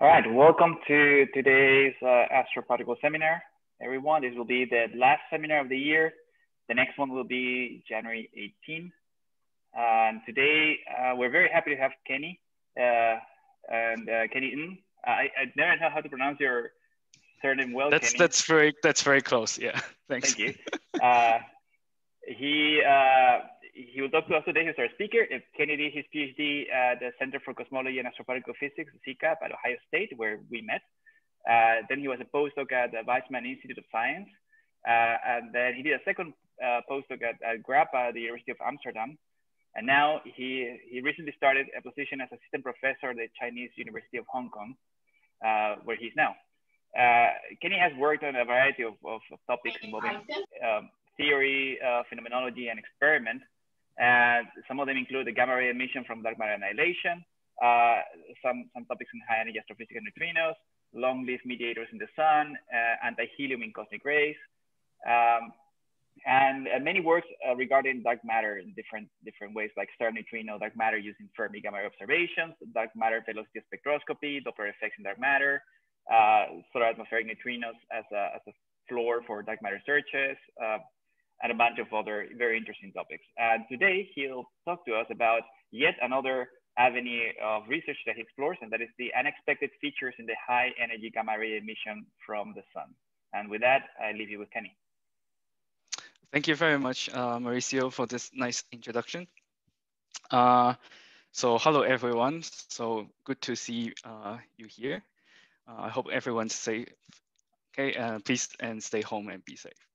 All right, welcome to today's astroparticle seminar, everyone. This will be the last seminar of the year. The next one will be January 18. And today, we're very happy to have Kenny, Kenny Ng. I never know how to pronounce your surname well. That's very close. Yeah, thanks. Thank you. He will talk to us today. He's our speaker. Kenny did his PhD at the Center for Cosmology and Astroparticle Physics, CCAP, at Ohio State, where we met. Then he was a postdoc at the Weizmann Institute of Science. And then he did a second postdoc at GRAPPA, the University of Amsterdam. And now he recently started a position as assistant professor at the Chinese University of Hong Kong, where he's now. Kenny has worked on a variety of topics involving theory, phenomenology, and experiment. And some of them include the gamma ray emission from dark matter annihilation, some topics in high energy astrophysics and neutrinos, long-lived mediators in the sun, anti-helium in cosmic rays, and many works regarding dark matter in different ways, like star neutrino, dark matter using Fermi gamma ray observations, dark matter velocity spectroscopy, Doppler effects in dark matter, solar atmospheric neutrinos as a floor for dark matter searches, and a bunch of other very interesting topics. And today he'll talk to us about yet another avenue of research that he explores, and that is the unexpected features in the high energy gamma ray emission from the sun. And with that, I leave you with Kenny. Thank you very much, Mauricio, for this nice introduction. So hello, everyone. So good to see you here. I hope everyone's safe. Okay, please and stay home and be safe.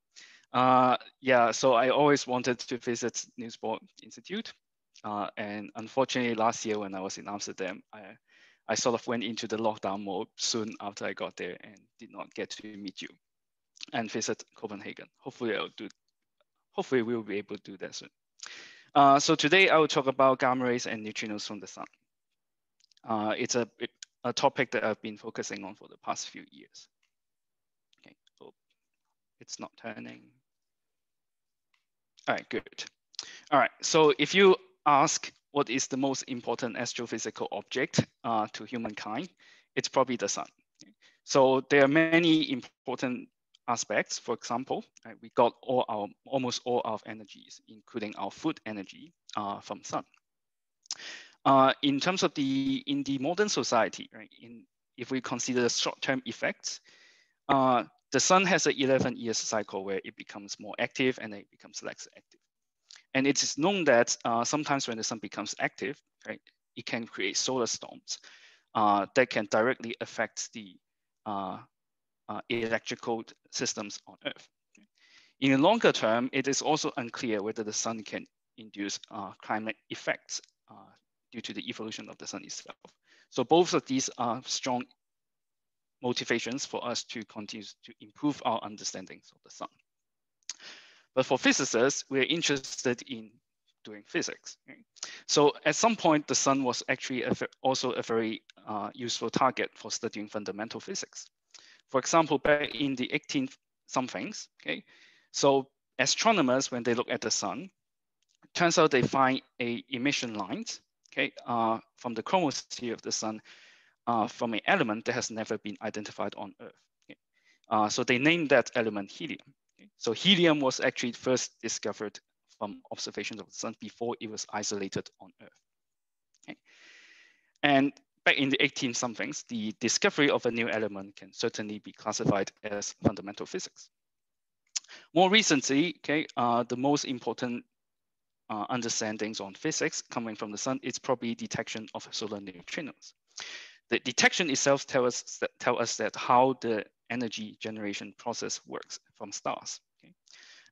Yeah, so I always wanted to visit Niels Bohr Institute. And unfortunately, last year when I was in Amsterdam, I sort of went into the lockdown mode soon after I got there and did not get to meet you and visit Copenhagen. Hopefully we will be able to do that soon. So today I will talk about gamma rays and neutrinos from the sun. It's a topic that I've been focusing on for the past few years. Okay, oh, it's not turning. All right, good. All right, so if you ask what is the most important astrophysical object to humankind, it's probably the sun. So there are many important aspects. For example, right, we got almost all our energies, including our food energy, from sun. In the modern society, right, if we consider short-term effects, the sun has an 11-year cycle where it becomes more active and then it becomes less active. And it is known that sometimes when the sun becomes active, right, it can create solar storms that can directly affect the electrical systems on Earth. In the longer term, it is also unclear whether the sun can induce climate effects due to the evolution of the sun itself. So both of these are strong motivations for us to continue to improve our understandings of the sun. But for physicists, we're interested in doing physics. Right? So at some point, the sun was actually also a very useful target for studying fundamental physics. For example, back in the 18th somethings, okay? So astronomers, when they look at the sun, it turns out they find a emission lines, okay, from the chromosphere of the sun from an element that has never been identified on Earth. Okay? So they named that element helium. So helium was actually first discovered from observations of the sun before it was isolated on Earth. Okay. And back in the 18 somethings, the discovery of a new element can certainly be classified as fundamental physics. More recently, okay, the most important understandings on physics coming from the sun is probably detection of solar neutrinos. The detection itself tells us how the energy generation process works from stars, okay?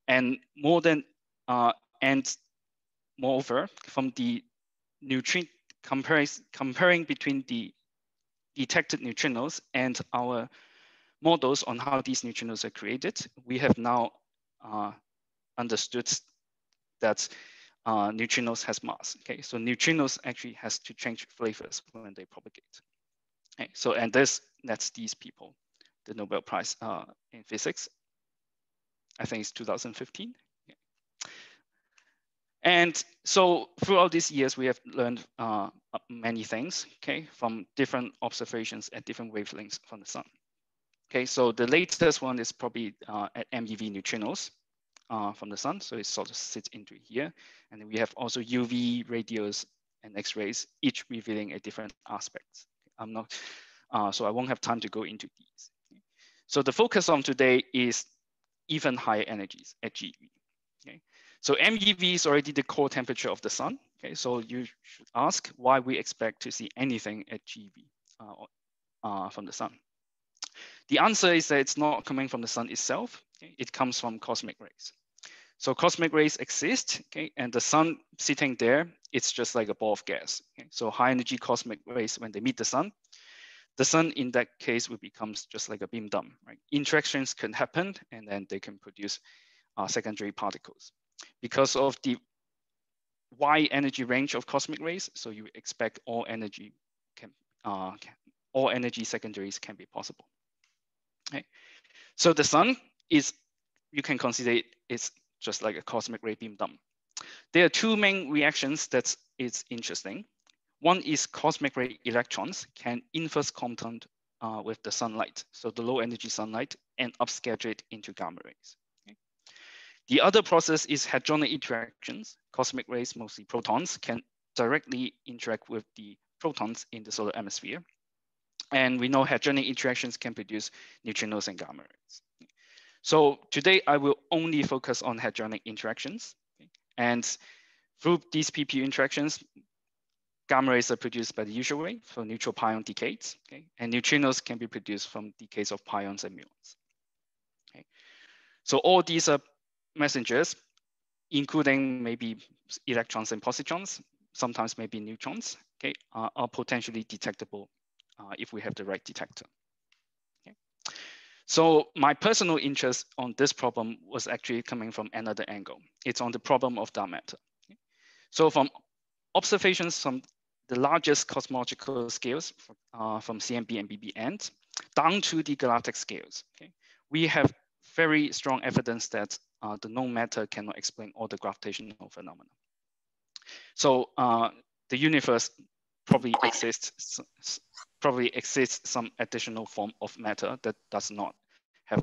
And moreover, from the neutrino comparing between the detected neutrinos and our models on how these neutrinos are created, we have now understood that neutrinos has mass. Okay, so neutrinos actually has to change flavors when they propagate. Okay, so and this nets these people the Nobel Prize in Physics. I think it's 2015. Yeah. And so throughout these years, we have learned many things, okay, from different observations at different wavelengths from the sun. Okay, so the latest one is probably at MEV neutrinos from the sun. So it sort of sits into here. And then we have also UV radios and X-rays, each revealing a different aspect. I'm not, so I won't have time to go into these. So the focus on today is even higher energies at GeV. Okay, so MEV is already the core temperature of the sun. Okay, so you should ask why we expect to see anything at GeV from the sun. The answer is that it's not coming from the sun itself. Okay? It comes from cosmic rays. So cosmic rays exist, okay, and the sun sitting there, it's just like a ball of gas. Okay? So high energy cosmic rays, when they meet the sun in that case would become just like a beam dump, right? Interactions can happen and then they can produce secondary particles. Because of the wide energy range of cosmic rays, so you expect all energy can, all energy secondaries can be possible. Okay, so the sun is, you can consider it, it's just like a cosmic ray beam dump. There are two main reactions that is interesting. One is cosmic ray electrons can inverse contact with the sunlight, so the low energy sunlight, and upscatter it into gamma rays. Okay. The other process is hadronic interactions. Cosmic rays, mostly protons, can directly interact with the protons in the solar atmosphere. And we know hadronic interactions can produce neutrinos and gamma rays. Okay. So today I will only focus on hadronic interactions. Okay. And through these PP interactions, gamma rays are produced by the usual way for neutral pion decays. Okay. And neutrinos can be produced from decays of pions and muons. Okay. So all these are messengers, including maybe electrons and positrons, sometimes maybe neutrons, okay, are potentially detectable if we have the right detector. Okay. So my personal interest on this problem was actually coming from another angle. It's on the problem of dark matter. Okay. So from observations from the largest cosmological scales from CMB and BBN down to the galactic scales, okay, we have very strong evidence that the known matter cannot explain all the gravitational phenomena. So the universe probably exists some additional form of matter that does not have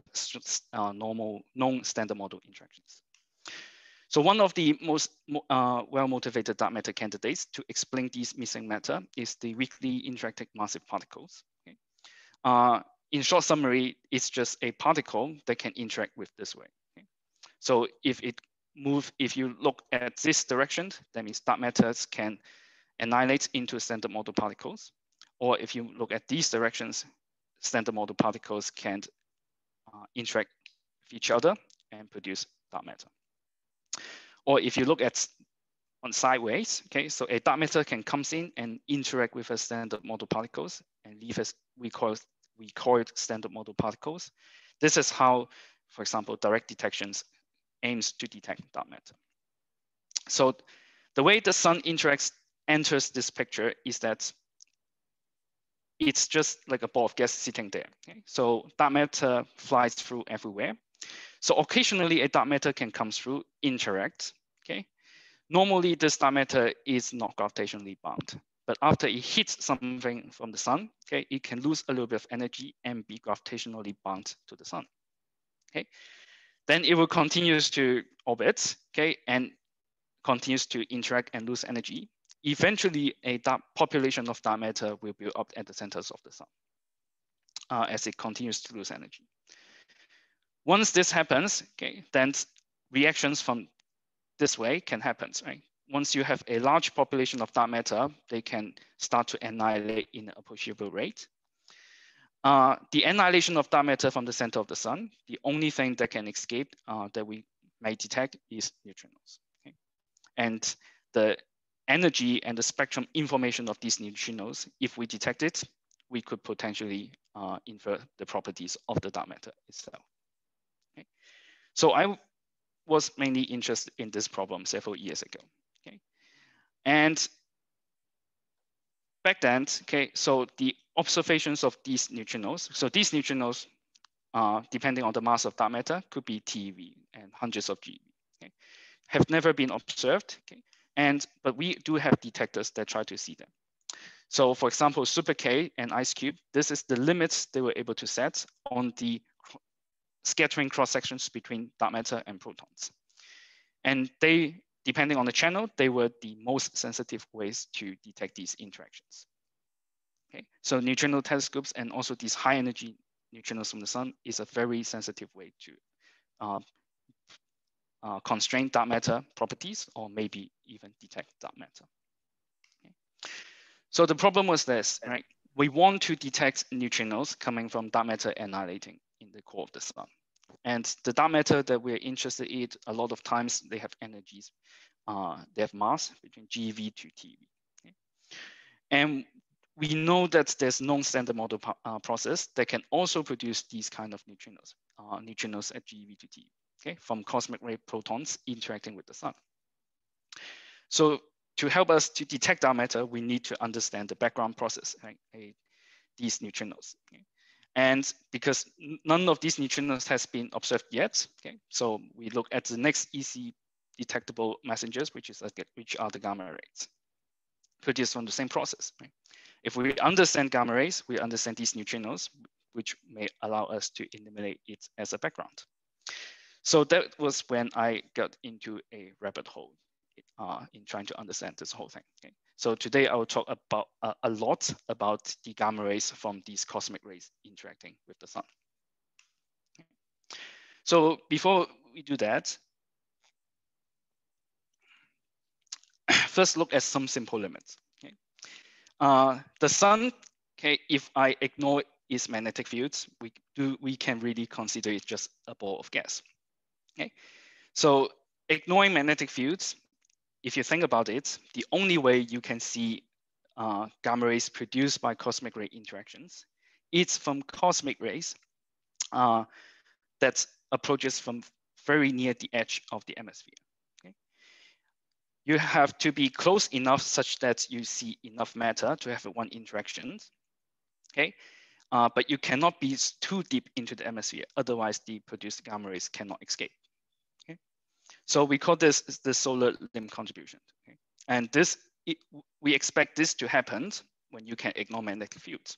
normal known standard model interactions. So one of the most well-motivated dark matter candidates to explain these missing matter is the weakly interacted massive particles. Okay? In short summary, it's just a particle that can interact with this way. Okay? So if it moves, if you look at this direction, that means dark matters can annihilate into standard model particles. Or if you look at these directions, standard model particles can interact with each other and produce dark matter. Or if you look at on sideways, okay, so a dark matter can come in and interact with a standard model particles and leave as we call it standard model particles. This is how, for example, direct detections aims to detect dark matter. So the way the sun enters this picture is that it's just like a ball of gas sitting there. Okay? So dark matter flies through everywhere. So occasionally a dark matter can come through, interact, okay? Normally this dark matter is not gravitationally bound, but after it hits something from the sun, okay, it can lose a little bit of energy and be gravitationally bound to the sun, okay? Then it will continue to orbit, okay, and continues to interact and lose energy. Eventually a dark population of dark matter will build up at the centers of the sun as it continues to lose energy. Once this happens, okay, then reactions from this way can happen, right? Once you have a large population of dark matter, they can start to annihilate in an appreciable rate. The annihilation of dark matter from the center of the sun, the only thing that can escape that we may detect is neutrinos. Okay? And the energy and the spectrum information of these neutrinos, if we detect it, we could potentially infer the properties of the dark matter itself. Okay. So I was mainly interested in this problem several years ago. Okay. And back then, okay, so the observations of these neutrinos, so these neutrinos, depending on the mass of dark matter, could be TeV and hundreds of GeV, okay, have never been observed. Okay. But we do have detectors that try to see them. So for example, Super K and Ice Cube, this is the limits they were able to set on the scattering cross-sections between dark matter and protons. And they, depending on the channel, they were the most sensitive ways to detect these interactions. Okay, so neutrino telescopes and also these high energy neutrinos from the sun is a very sensitive way to constrain dark matter properties or maybe even detect dark matter. Okay. So the problem was this, right? We want to detect neutrinos coming from dark matter annihilating in the core of the sun. And the dark matter that we're interested in, a lot of times they have energies, they have mass between GeV to TeV. Okay? And we know that there's non-standard model process that can also produce these kind of neutrinos, neutrinos at GeV to TeV, okay, from cosmic ray protons interacting with the sun. So to help us to detect dark matter, we need to understand the background process, right, these neutrinos. Okay? And because none of these neutrinos has been observed yet, okay, so we look at the next EC detectable messengers, which are the gamma rays, produced from the same process. Right? If we understand gamma rays, we understand these neutrinos, which may allow us to eliminate it as a background. So that was when I got into a rabbit hole in trying to understand this whole thing. Okay? So today I will talk about a lot about the gamma rays from these cosmic rays interacting with the sun. Okay. So before we do that, first look at some simple limits. Okay. The sun, okay, if I ignore its magnetic fields, we can really consider it just a ball of gas. Okay. So ignoring magnetic fields, if you think about it, the only way you can see gamma rays produced by cosmic ray interactions, it's from cosmic rays that approaches from very near the edge of the atmosphere. Okay? You have to be close enough such that you see enough matter to have one interaction, okay? But you cannot be too deep into the atmosphere, otherwise the produced gamma rays cannot escape. So we call this the solar limb contribution. Okay? And we expect this to happen when you can ignore magnetic fields.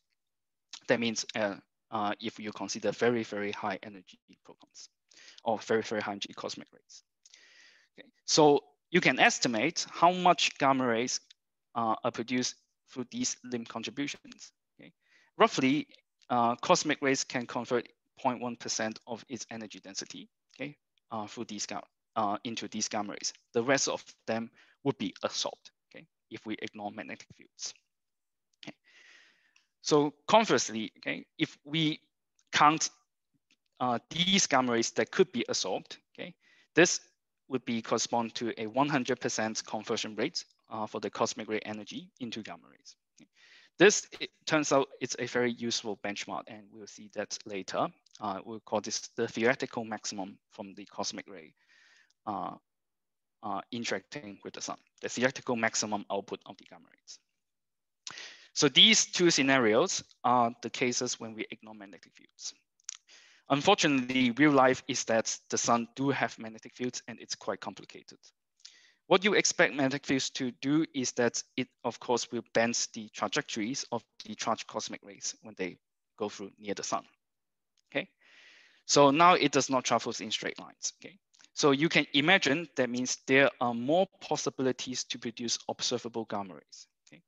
That means if you consider very, very high energy protons or very, very high energy cosmic rays. Okay? So you can estimate how much gamma rays are produced through these limb contributions. Okay? Roughly, cosmic rays can convert 0.1% of its energy density, okay, through these gamma into these gamma rays. The rest of them would be absorbed, okay, if we ignore magnetic fields. Okay. So conversely, okay, if we count these gamma rays that could be absorbed, okay, this would be correspond to a 100% conversion rate for the cosmic ray energy into gamma rays. Okay. This, it turns out, it's a very useful benchmark, and we'll see that later. We'll call this the theoretical maximum from the cosmic ray interacting with the sun, the theoretical maximum output of the gamma rays. So these two scenarios are the cases when we ignore magnetic fields. Unfortunately, real life is that the sun do have magnetic fields and it's quite complicated. What you expect magnetic fields to do is that it, of course, will bend the trajectories of the charged cosmic rays when they go through near the sun, okay? So now it does not travel in straight lines, okay? So you can imagine that means there are more possibilities to produce observable gamma rays. Okay?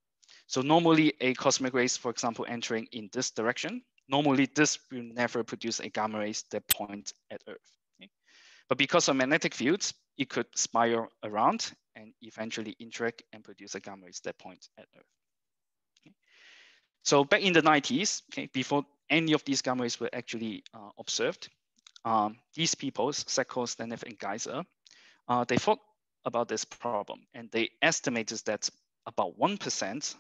So normally a cosmic rays, for example, entering in this direction, normally this will never produce a gamma rays that point at Earth. Okay? But because of magnetic fields, it could spiral around and eventually interact and produce a gamma rays that point at Earth. Okay? So back in the 90s, okay, before any of these gamma rays were actually observed, these people, Seckel, Stenef, and Geyser, they thought about this problem, and they estimated that about 1%,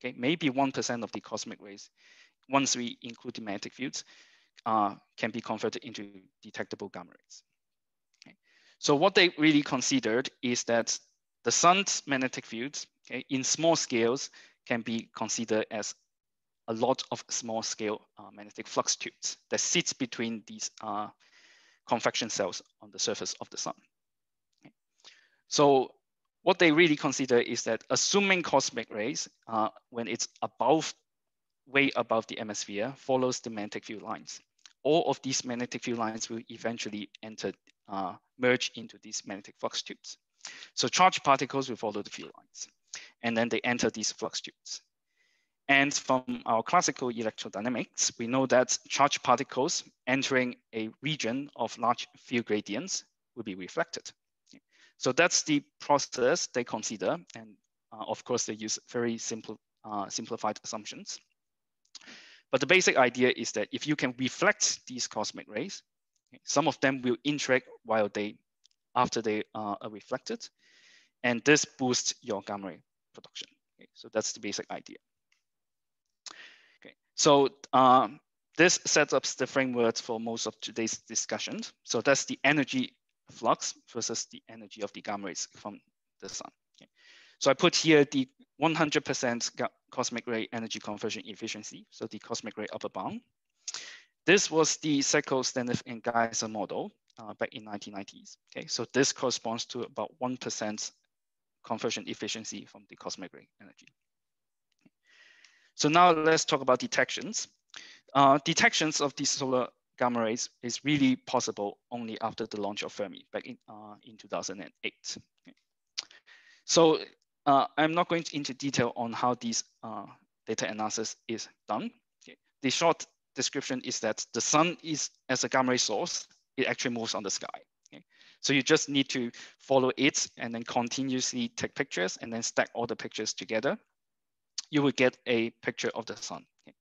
okay, maybe 1% of the cosmic rays, once we include the magnetic fields, can be converted into detectable gamma rays. Okay. So what they really considered is that the sun's magnetic fields, okay, in small scales, can be considered as a lot of small scale magnetic flux tubes that sits between these convection cells on the surface of the sun. Okay. So What they really consider is that assuming cosmic rays, when it's above, way above the atmosphere, follows the magnetic field lines. All of these magnetic field lines will eventually enter, merge into these magnetic flux tubes. So charged particles will follow the field lines, and then they enter these flux tubes. And from our classical electrodynamics, we know that charged particles entering a region of large field gradients will be reflected. So that's the process they consider. And of course, they use very simple, simplified assumptions. But the basic idea is that if you can reflect these cosmic rays, some of them will interact while they, after they are reflected. And this boosts your gamma ray production. Okay, so that's the basic idea. Okay, so this sets up the framework for most of today's discussions. So that's the energy flux versus the energy of the gamma rays from the sun. Okay. So I put here the 100% cosmic ray energy conversion efficiency, so the cosmic ray upper bound. This was the Seckel, Stenef, and Geyser model back in 1990s. Okay, so this corresponds to about 1% conversion efficiency from the cosmic ray energy. Okay. So now let's talk about detections. Detections of the solar gamma rays is really possible only after the launch of Fermi back in 2008. Okay. So I'm not going into detail on how these data analysis is done. Okay. The short description is that the sun is, as a gamma ray source, it actually moves on the sky. Okay. So you just need to follow it and then continuously take pictures and then stack all the pictures together. You will get a picture of the sun. Okay.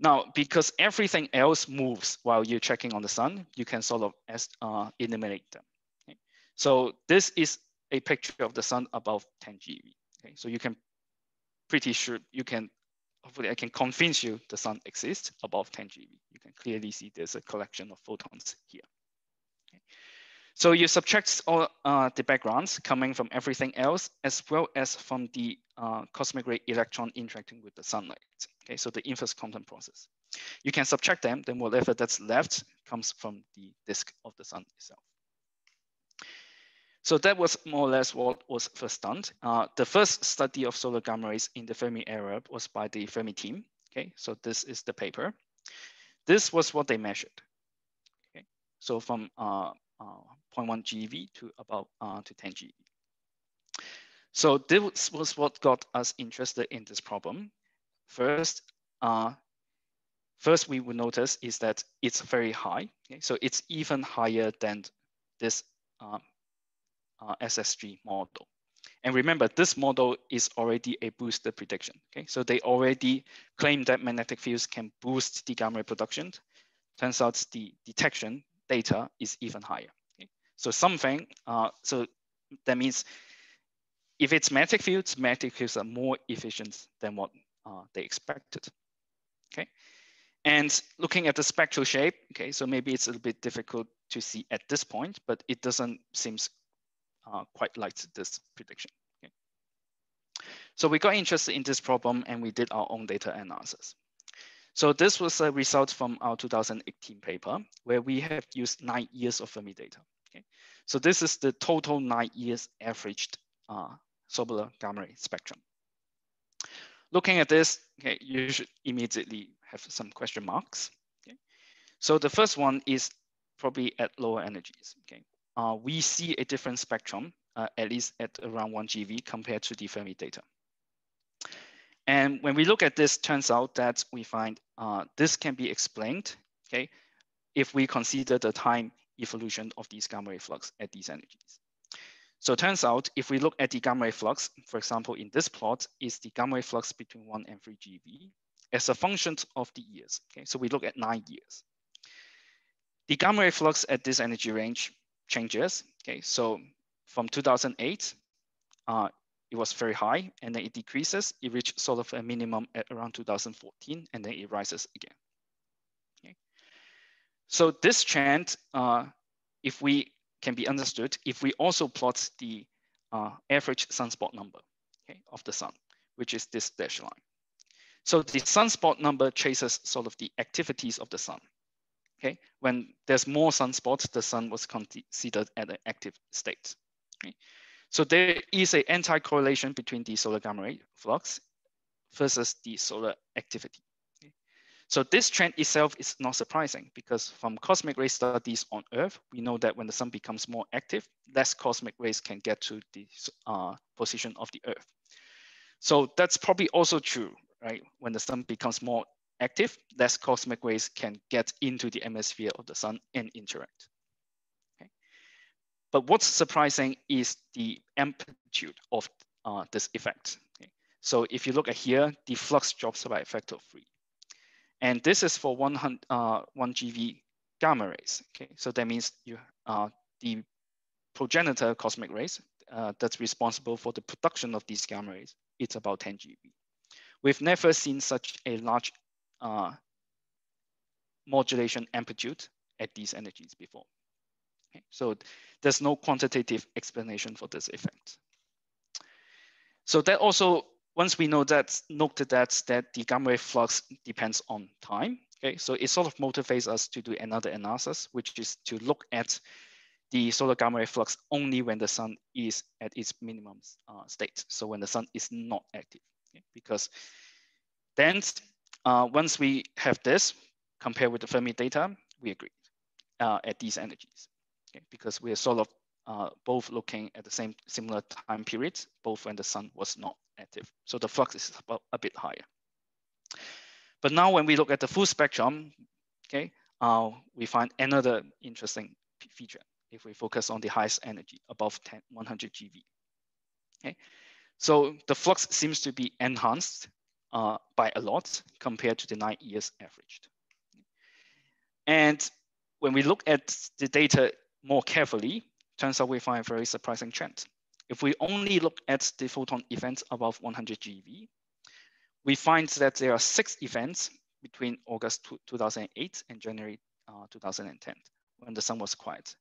Now, because everything else moves while you're checking on the sun, you can sort of eliminate them. Okay. So this is a picture of the sun above 10 GeV. Okay. So you can pretty sure you can, hopefully I can convince you the sun exists above 10 GeV. You can clearly see there's a collection of photons here. Okay. So you subtract all the backgrounds coming from everything else, as well as from the cosmic ray electron interacting with the sunlight. Okay, so the inverse quantum process. You can subtract them, then whatever that's left comes from the disk of the sun itself. So that was more or less what was first done. The first study of solar gamma rays in the Fermi era was by the Fermi team. Okay, so this is the paper. This was what they measured. Okay, so from 0.1 GeV to about to 10 GeV. So this was what got us interested in this problem. First we would notice is that it's very high. Okay? So it's even higher than this SSG model. And remember, this model is already a booster prediction. Okay, so they already claim that magnetic fields can boost the gamma ray production. Turns out the detection data is even higher. Okay? So something, so that means if it's magnetic fields are more efficient than what they expected. Okay, and looking at the spectral shape, okay, so maybe it's a little bit difficult to see at this point, but it doesn't seem quite like this prediction. Okay. So we got interested in this problem and we did our own data analysis. So this was a result from our 2018 paper, where we have used 9 years of Fermi data. Okay. So this is the total 9 years averaged solar gamma ray spectrum. Looking at this, okay, you should immediately have some question marks. Okay. So the first one is probably at lower energies. Okay. We see a different spectrum, at least at around 1 GeV compared to the Fermi data. And when we look at this, turns out that we find this can be explained, okay, if we consider the time evolution of these gamma ray flux at these energies. So it turns out if we look at the gamma ray flux, for example, in this plot is the gamma ray flux between 1 and 3 GeV as a function of the years. Okay, so we look at 9 years. The gamma ray flux at this energy range changes. Okay, so from 2008, it was very high, and then it decreases. It reached sort of a minimum at around 2014, and then it rises again. Okay. So this trend, if we can be understood, if we also plot the average sunspot number, okay, of the sun, which is this dashed line. So the sunspot number traces sort of the activities of the sun. Okay, when there's more sunspots, the sun was considered at an active state. Okay. So there is an anti-correlation between the solar gamma ray flux versus the solar activity. So this trend itself is not surprising because from cosmic ray studies on Earth, we know that when the sun becomes more active, less cosmic rays can get to the position of the Earth. So that's probably also true, right? When the sun becomes more active, less cosmic rays can get into the atmosphere of the sun and interact. Okay? But what's surprising is the amplitude of this effect. Okay? So if you look at here, the flux drops by a factor of 3. And this is for 1 GeV gamma rays. Okay, so that means you the progenitor cosmic rays that's responsible for the production of these gamma rays. It's about 10 GeV. We've never seen such a large modulation amplitude at these energies before. Okay, so there's no quantitative explanation for this effect. So that also. Once we know that, note that the gamma ray flux depends on time, okay? So it sort of motivates us to do another analysis, which is to look at the solar gamma ray flux only when the sun is at its minimum state. So when the sun is not active, okay? Because then once we have this compared with the Fermi data, we agree at these energies, okay? Because we are sort of both looking at the same similar time periods, both when the sun was not active. So the flux is about a bit higher. But now when we look at the full spectrum, okay, we find another interesting feature if we focus on the highest energy above 100 GeV. Okay, so the flux seems to be enhanced by a lot compared to the 9 years averaged. And when we look at the data more carefully, turns out we find a very surprising trend. If we only look at the photon events above 100 GeV, we find that there are 6 events between August 2008 and January 2010, when the sun was quiet.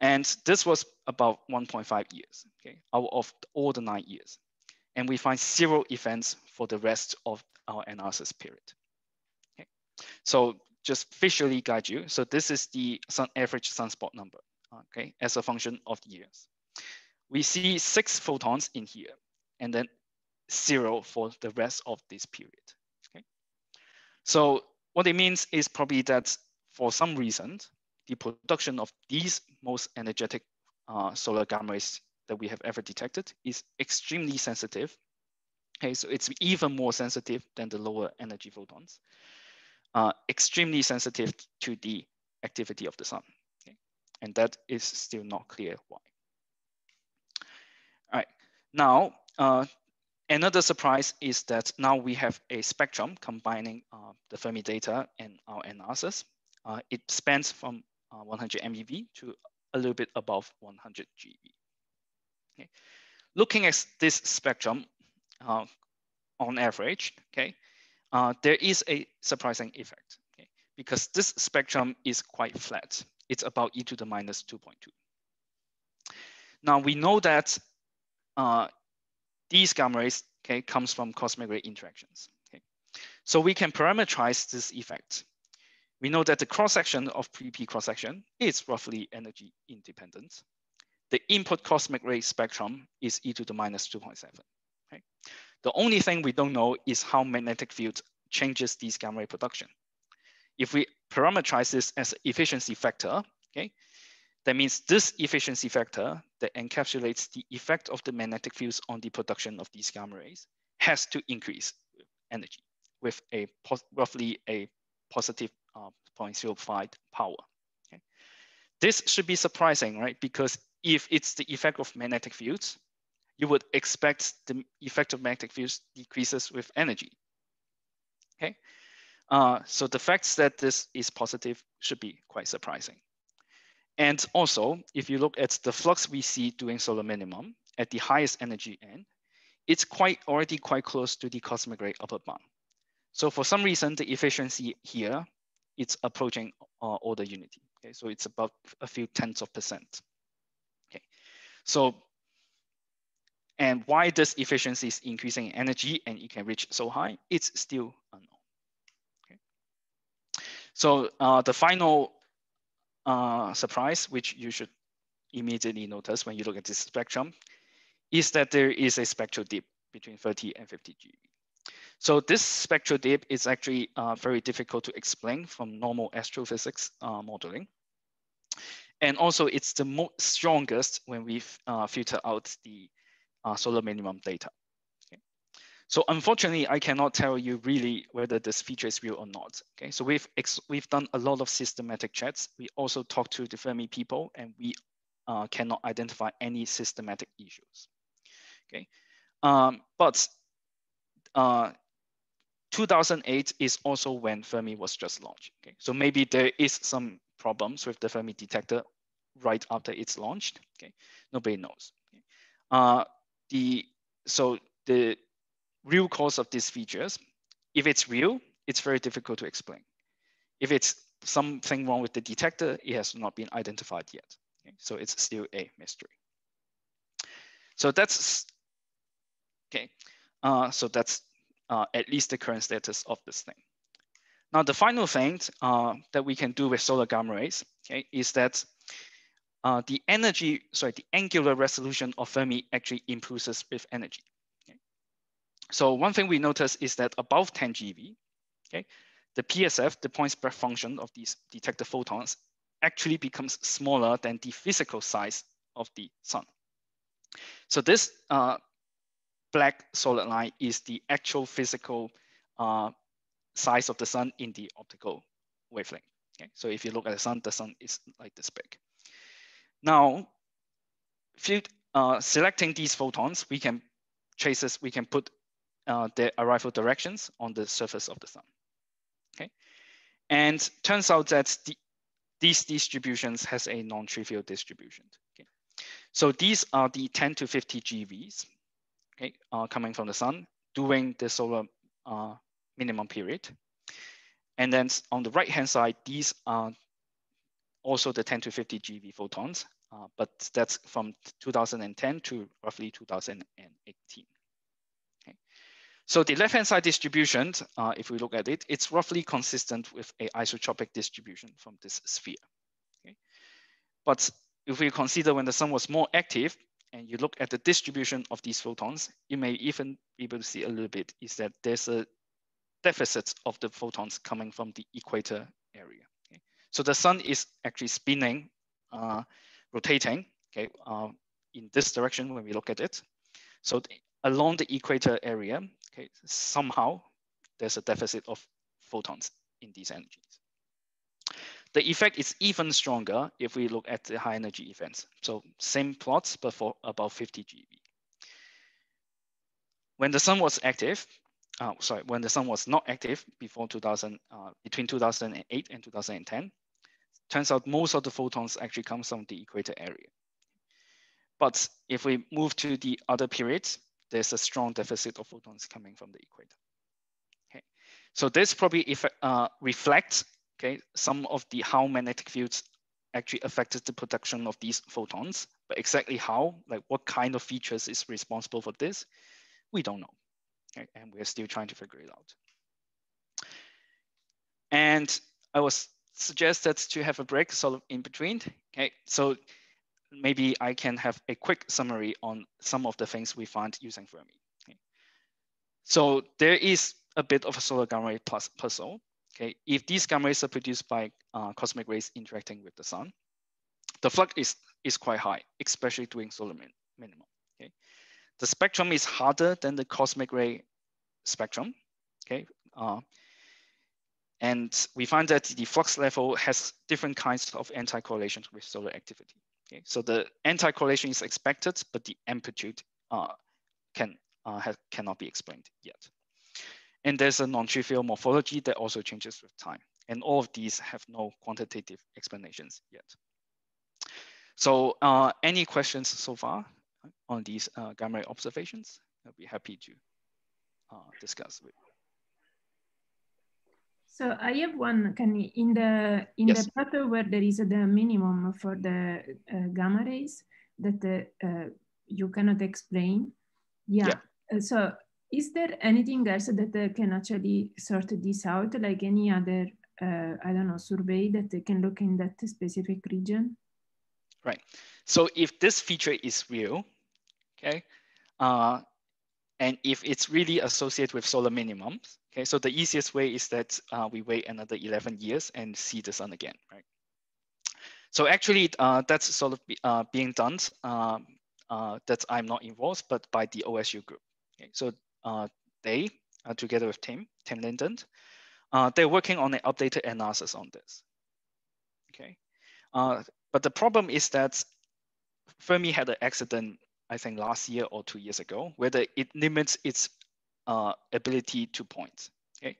And this was about 1.5 years, okay, out of all the 9 years. And we find 0 events for the rest of our analysis period. Okay. So just visually guide you. So this is the average sunspot number, okay, as a function of the years. We see 6 photons in here and then 0 for the rest of this period. Okay. So what it means is probably that for some reason, the production of these most energetic solar gamma rays that we have ever detected is extremely sensitive. Okay, so it's even more sensitive than the lower energy photons, extremely sensitive to the activity of the sun. Okay. And that is still not clear why. All right, now another surprise is that now we have a spectrum combining the Fermi data and our analysis. It spans from 100 MeV to a little bit above 100 GeV. Okay. Looking at this spectrum on average, okay, there is a surprising effect, okay, because this spectrum is quite flat. It's about e⁻²². Now we know that these gamma rays, okay, comes from cosmic ray interactions. Okay, so we can parameterize this effect. We know that the cross-section of PP cross-section is roughly energy independent. The input cosmic ray spectrum is e⁻².7. Okay, the only thing we don't know is how magnetic field changes these gamma ray production. If we parameterize this as an efficiency factor, okay, that means this efficiency factor that encapsulates the effect of the magnetic fields on the production of these gamma rays has to increase energy with a roughly a positive 0.05 power. Okay. This should be surprising, right? Because if it's the effect of magnetic fields, you would expect the effect of magnetic fields decreases with energy. Okay, so the fact that this is positive should be quite surprising. And also, if you look at the flux we see during solar minimum at the highest energy end, it's already quite close to the cosmic ray upper bound. So for some reason, the efficiency here, it's approaching order unity. Okay, so it's about a few tenths of percent. Okay, so and why this efficiency is increasing in energy and it can reach so high, it's still unknown. Okay, so the final surprise, which you should immediately notice when you look at this spectrum is that there is a spectral dip between 30 and 50 GeV. So this spectral dip is actually very difficult to explain from normal astrophysics modeling. And also it's the most strongest when we filter out the solar minimum data. Okay. So unfortunately, I cannot tell you really whether this feature is real or not. Okay, so we've done a lot of systematic checks. We also talked to the Fermi people and we cannot identify any systematic issues. Okay, but 2008 is also when Fermi was just launched. Okay, so maybe there is some problems with the Fermi detector right after it's launched. Okay, nobody knows. Okay. So the real cause of these features, if it's real, it's very difficult to explain. If it's something wrong with the detector, it has not been identified yet. Okay, so it's still a mystery. So that's okay. So that's at least the current status of this thing. Now, the final thing that we can do with solar gamma rays, okay, is that the angular resolution of Fermi actually improves with energy. Okay? So one thing we notice is that above 10 GeV, okay, the PSF, the point spread function of these detector photons, actually becomes smaller than the physical size of the sun. So this black solid line is the actual physical size of the sun in the optical wavelength. Okay? So if you look at the sun is like this big. Now, selecting these photons, we can trace this, we can put their arrival directions on the surface of the sun. Okay? And turns out that these distributions has a non-trivial distribution. Okay? So these are the 10 to 50 GeVs. Okay, coming from the sun during the solar minimum period. And then on the right-hand side, these are also the 10 to 50 GeV photons, but that's from 2010 to roughly 2018. Okay. So the left-hand side distribution, if we look at it, it's roughly consistent with an isotropic distribution from this sphere. Okay. But if we consider when the sun was more active, and you look at the distribution of these photons, you may even be able to see a little bit is that there's a deficit of the photons coming from the equator area. Okay? So the sun is actually spinning, rotating, okay, in this direction when we look at it. So along the equator area, okay, somehow there's a deficit of photons in these energies. The effect is even stronger if we look at the high energy events. So same plots, but for about 50 GeV. When the sun was active, when the sun was not active before between 2008 and 2010, turns out most of the photons actually comes from the equator area. But if we move to the other periods, there's a strong deficit of photons coming from the equator. Okay, so this probably reflects okay, some of the how magnetic fields actually affected the production of these photons, but exactly how, like what kind of features is responsible for this, we don't know. Okay, and we're still trying to figure it out. And I was suggested to have a break sort of in between. Okay, so maybe I can have a quick summary on some of the things we find using Fermi. Okay. So there is a bit of a solar gamma ray puzzle. Okay, if these gamma rays are produced by cosmic rays interacting with the sun, the flux is quite high, especially during solar minimum. Okay, the spectrum is harder than the cosmic ray spectrum. Okay, and we find that the flux level has different kinds of anti-correlations with solar activity. Okay, so the anti-correlation is expected, but the amplitude cannot be explained yet. And there's a non-trivial morphology that also changes with time. And all of these have no quantitative explanations yet. So any questions so far on these gamma ray observations? I'll be happy to discuss with you. So I have one, Kenny, in the pattern where there is the minimum for the gamma rays that you cannot explain. Yeah. So, is there anything else that can actually sort this out, like any other, survey that can look in that specific region? right? So if this feature is real, okay, and if it's really associated with solar minimums, okay, so the easiest way is that we wait another 11 years and see the sun again, right? So actually, that's sort of being done that I'm not involved, but by the OSU group. Okay, so they, together with Tim Linden, they're working on an updated analysis on this. Okay, but the problem is that Fermi had an accident, I think last year or 2 years ago, whether it limits its ability to point. Okay,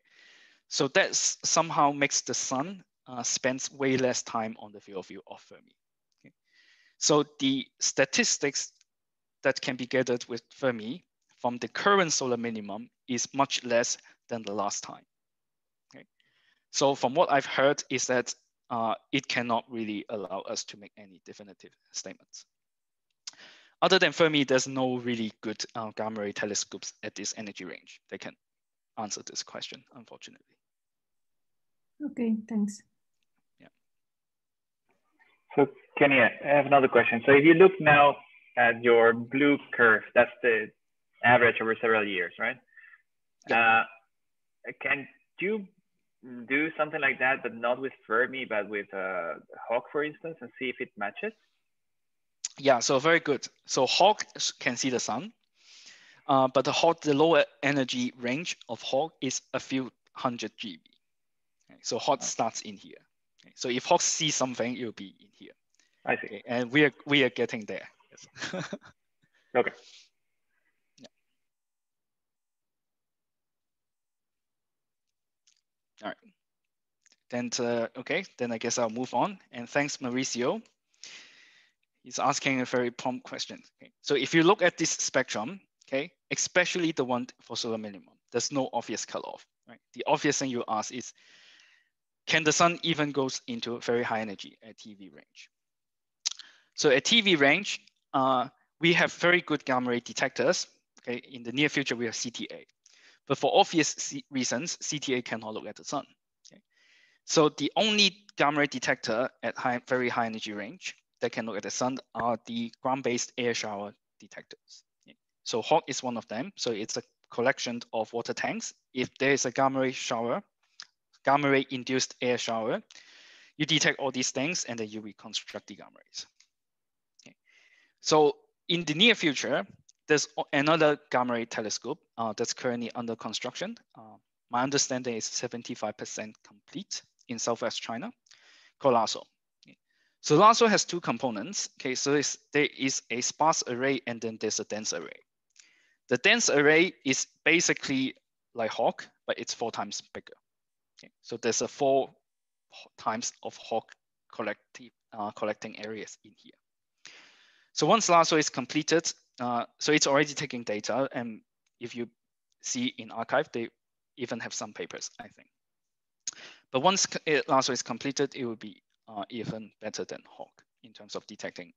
so that somehow makes the sun spends way less time on the field of view of Fermi. Okay? So the statistics that can be gathered with Fermi from the current solar minimum is much less than the last time. Okay? So from what I've heard is that it cannot really allow us to make any definitive statements. Other than Fermi, there's no really good gamma ray telescopes at this energy range that can answer this question, unfortunately. Okay, thanks. Yeah. So Kenny, I have another question. So if you look now at your blue curve, that's the average over several years, right? Yeah. Can you do something like that, but not with Fermi, but with HAWC, for instance, and see if it matches? Yeah, so very good. So HAWC can see the sun, but the lower energy range of HAWC is a few hundred GB. Okay, so HAWC starts in here. Okay, so if HAWC sees something, it will be in here. I see. Okay, and we are getting there. Yes. Okay. Yeah. All right. Then okay. Then I guess I'll move on. And thanks, Mauricio. He's asking a very prompt question. Okay. So if you look at this spectrum, okay, especially the one for solar minimum, there's no obvious cutoff, right? The obvious thing you ask is, can the sun even go into very high energy at TV range? So at TV range, we have very good gamma ray detectors. Okay, in the near future, we have CTA. But for obvious reasons, CTA cannot look at the sun. Okay? So the only gamma ray detector at very high energy range that can look at the sun are the ground-based air shower detectors. Okay. So HAWC is one of them. So it's a collection of water tanks. If there is a gamma ray shower, gamma ray induced air shower, you detect all these things and then you reconstruct the gamma rays. Okay. So in the near future, there's another gamma ray telescope that's currently under construction. My understanding is 75% complete in Southwest China, called LHAASO. So LHAASO has two components. Okay, so there is a sparse array and then there's a dense array. The dense array is basically like HAWC, but it's 4 times bigger. Okay, so there's a 4 times of HAWC collecting areas in here. So once LHAASO is completed, so it's already taking data, and if you see in archive, they even have some papers, I think. But once LHAASO is completed, it will be even better than HAWC in terms of detecting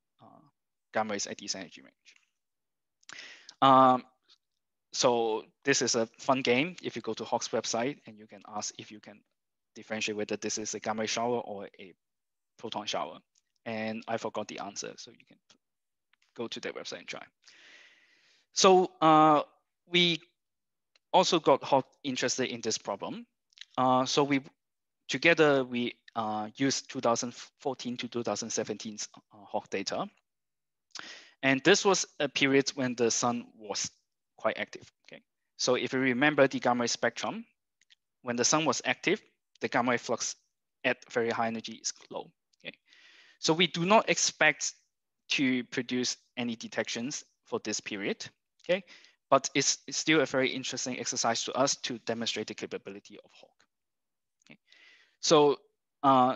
gamma rays at this energy range. So this is a fun game. If you go to HAWC's website and you can ask if you can differentiate whether this is a gamma ray shower or a proton shower. And I forgot the answer, so you can go to their website and try. So we also got HAWC interested in this problem. So we together used 2014 to 2017 HAWC data. And this was a period when the sun was quite active. Okay, so if you remember the gamma ray spectrum, when the sun was active, the gamma ray flux at very high energy is low. Okay, so we do not expect to produce any detections for this period. Okay, but it's still a very interesting exercise to us to demonstrate the capability of HAWC. Okay, so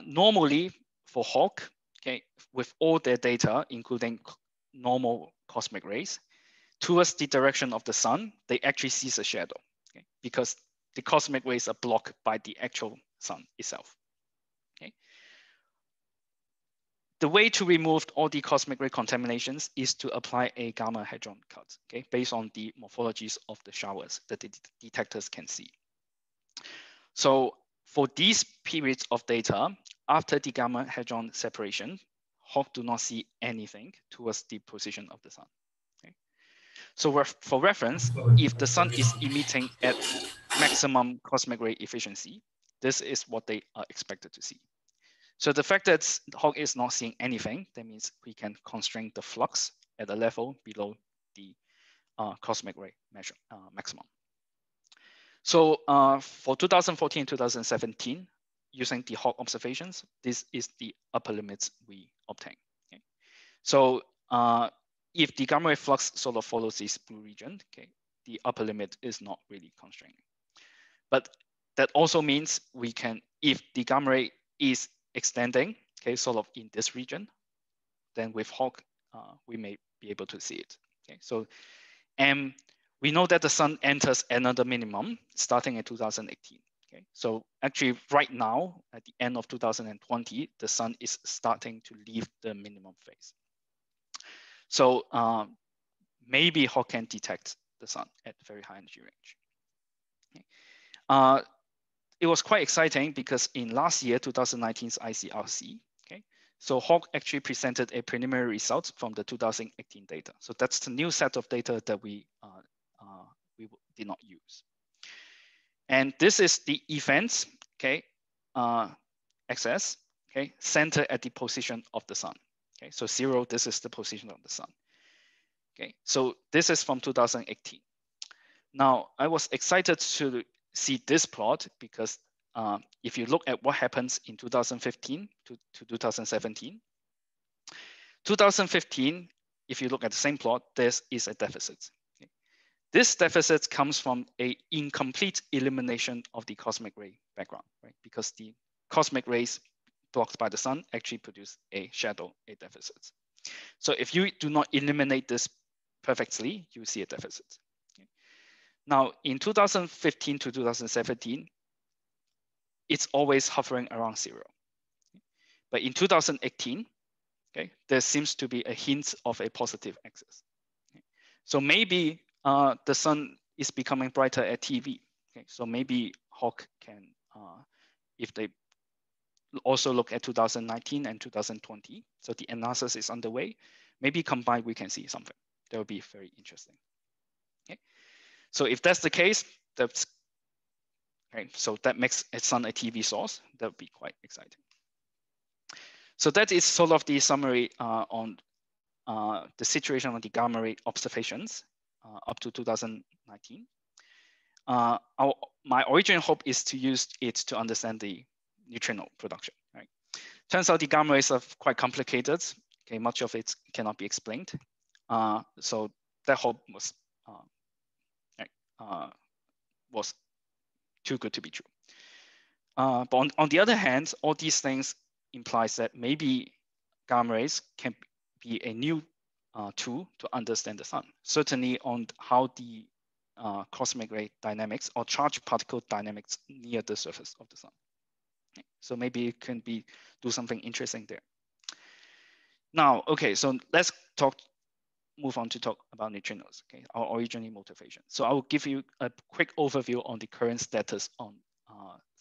normally for HAWC, okay, with all their data, including normal cosmic rays, towards the direction of the sun, they actually sees a shadow, okay, because the cosmic rays are blocked by the actual sun itself. Okay. The way to remove all the cosmic ray contaminations is to apply a gamma hadron cut, okay, based on the morphologies of the showers that the detectors can see. So for these periods of data, after the gamma hadron separation, HAWC do not see anything towards the position of the sun. Okay? So for reference, if the sun is emitting at maximum cosmic ray efficiency, this is what they are expected to see. So the fact that HAWC is not seeing anything, that means we can constrain the flux at a level below the cosmic ray measure maximum. So for 2014, 2017, using the HAWC observations, this is the upper limits we obtain. Okay? So if the gamma ray flux sort of follows this blue region, okay, the upper limit is not really constraining. But that also means we can, if the gamma ray is extending, okay, sort of in this region, then with HAWC, we may be able to see it. Okay, so we know that the sun enters another minimum starting in 2018. Okay, so actually right now at the end of 2020, the sun is starting to leave the minimum phase. So maybe HAWC can detect the sun at very high energy range. Okay. It was quite exciting because in last year, 2019's ICRC, okay, so HAWC actually presented a preliminary result from the 2018 data. So that's the new set of data that we did not use. And this is the events, okay, axis, okay, centered at the position of the sun. Okay, so 0, this is the position of the sun. Okay, so this is from 2018. Now I was excited to see this plot because if you look at what happens in 2015 to 2017, 2015, if you look at the same plot, there is a deficit. Okay. This deficit comes from an incomplete elimination of the cosmic ray background, right? Because the cosmic rays blocked by the sun actually produce a shadow, a deficit. So if you do not eliminate this perfectly, you see a deficit. Now, in 2015 to 2017, it's always hovering around 0. But in 2018, okay, there seems to be a hint of a positive axis. Okay. So maybe the sun is becoming brighter at TV. Okay. So maybe HAWC can, if they also look at 2019 and 2020, so the analysis is underway, maybe combined we can see something. That would be very interesting. Okay. So if that's the case, that's okay. So that makes a sun a TV source. That would be quite exciting. So that is sort of the summary on the situation on the gamma ray observations up to 2019. My original hope is to use it to understand the neutrino production. Right? Turns out the gamma rays are quite complicated. Okay, much of it cannot be explained. So that hope was too good to be true. But on the other hand, all these things implies that maybe gamma rays can be a new tool to understand the sun, certainly on how the cosmic ray dynamics or charged particle dynamics near the surface of the sun. Okay. So maybe it can be do something interesting there. Now, okay, so let's move on to talk about neutrinos, okay, our original motivation. So I will give you a quick overview on the current status on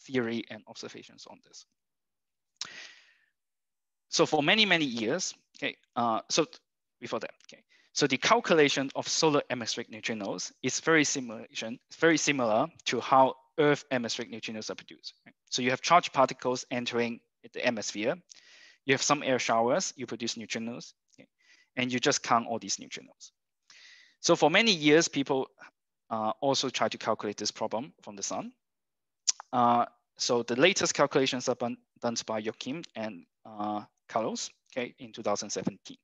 theory and observations on this. So for many, many years, okay, so before that, okay, so the calculation of solar atmospheric neutrinos is very similar to how Earth atmospheric neutrinos are produced. Right? So you have charged particles entering the atmosphere, you have some air showers, you produce neutrinos, and you just count all these neutrinos. So for many years, people also try to calculate this problem from the sun. So the latest calculations are done by Joachim and Carlos, okay, in 2017.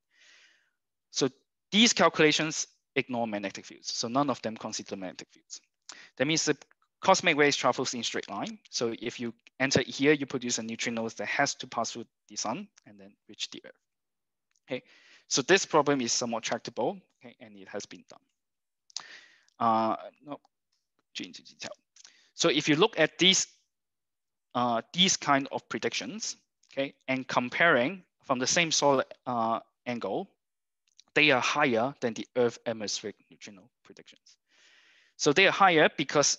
So these calculations ignore magnetic fields. So none of them consider magnetic fields. That means the cosmic rays travels in straight line. So if you enter here, you produce a neutrino that has to pass through the sun and then reach the Earth, okay? So this problem is somewhat tractable, okay, and it has been done. No, change in detail. So if you look at these kind of predictions, okay, and comparing from the same solar angle, they are higher than the Earth atmospheric neutrino predictions. So they are higher because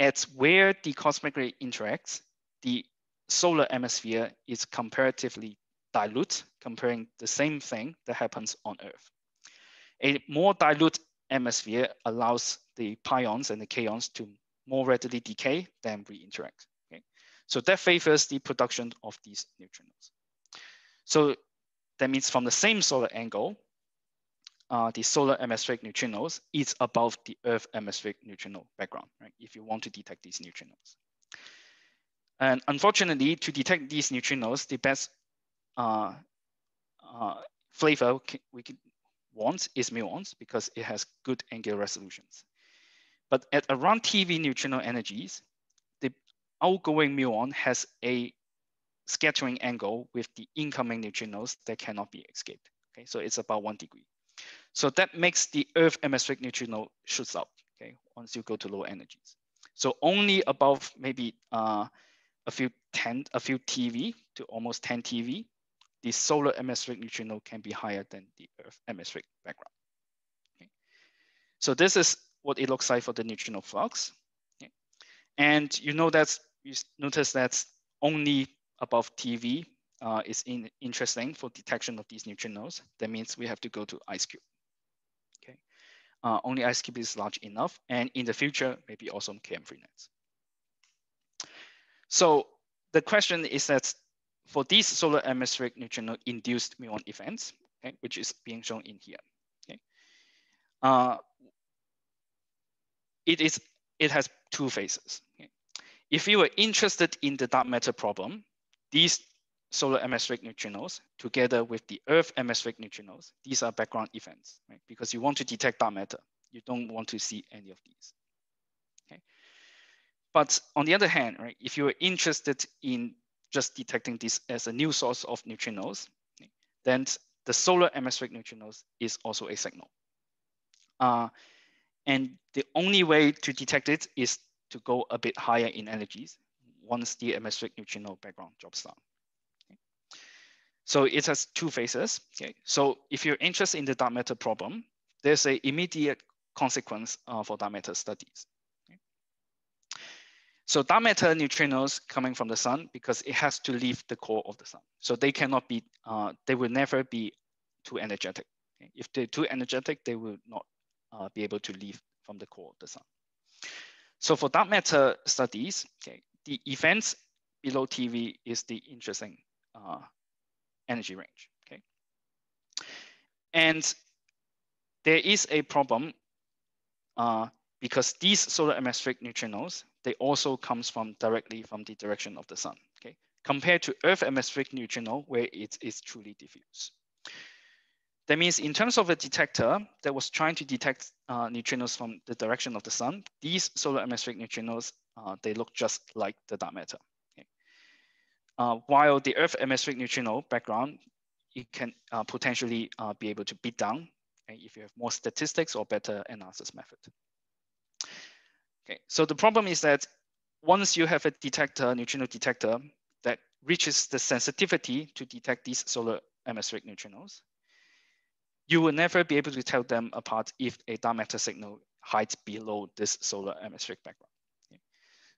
at where the cosmic ray interacts, the solar atmosphere is comparatively dilute comparing the same thing that happens on Earth. A more dilute atmosphere allows the pions and the kaons to more readily decay than we interact. Okay? So that favors the production of these neutrinos. So that means from the same solar angle, the solar atmospheric neutrinos is above the Earth atmospheric neutrino background, right? If you want to detect these neutrinos. And unfortunately, to detect these neutrinos, the best flavor we can want is muons because it has good angular resolutions. But at around TV neutrino energies, the outgoing muon has a scattering angle with the incoming neutrinos that cannot be escaped. Okay, so it's about 1 degree. So that makes the Earth atmospheric neutrino shoots up, okay, once you go to low energies. So only above maybe a few TV to almost 10 TV, the solar atmospheric neutrino can be higher than the Earth atmospheric background. Okay. So this is what it looks like for the neutrino flux. Okay. And you know that's, you notice that's only above TV is interesting for detection of these neutrinos. That means we have to go to Ice Cube. Okay. Only Ice Cube is large enough, and in the future, maybe also KM3Net. So the question is that for these solar atmospheric neutrino-induced muon events, okay, which is being shown in here, okay, it has two phases. Okay. If you were interested in the dark matter problem, these solar atmospheric neutrinos together with the Earth atmospheric neutrinos, these are background events, right? Because you want to detect dark matter. You don't want to see any of these. Okay. But on the other hand, right, if you are interested in just detecting this as a new source of neutrinos, okay, then the solar atmospheric neutrinos is also a signal. And the only way to detect it is to go a bit higher in energies once the atmospheric neutrino background drops down. Okay. So it has two phases. Okay. So if you're interested in the dark matter problem, there's an immediate consequence for dark matter studies. Okay. So dark matter neutrinos coming from the sun because it has to leave the core of the sun. So they cannot be, they will never be too energetic. Okay. If they're too energetic, they will not be able to leave from the core of the sun. So for dark matter studies, okay, the events below TV is the interesting energy range, okay? And there is a problem because these solar atmospheric neutrinos, they also comes from directly from the direction of the sun, okay? Compared to Earth atmospheric neutrino where it is truly diffuse. That means in terms of a detector that was trying to detect neutrinos from the direction of the sun, these solar atmospheric neutrinos, they look just like the dark matter. Okay. While the Earth atmospheric neutrino background, it can potentially be able to beat down, okay, if you have more statistics or better analysis method. Okay, so the problem is that once you have a detector, neutrino detector that reaches the sensitivity to detect these solar atmospheric neutrinos, you will never be able to tell them apart if a dark matter signal hides below this solar atmospheric background. Okay.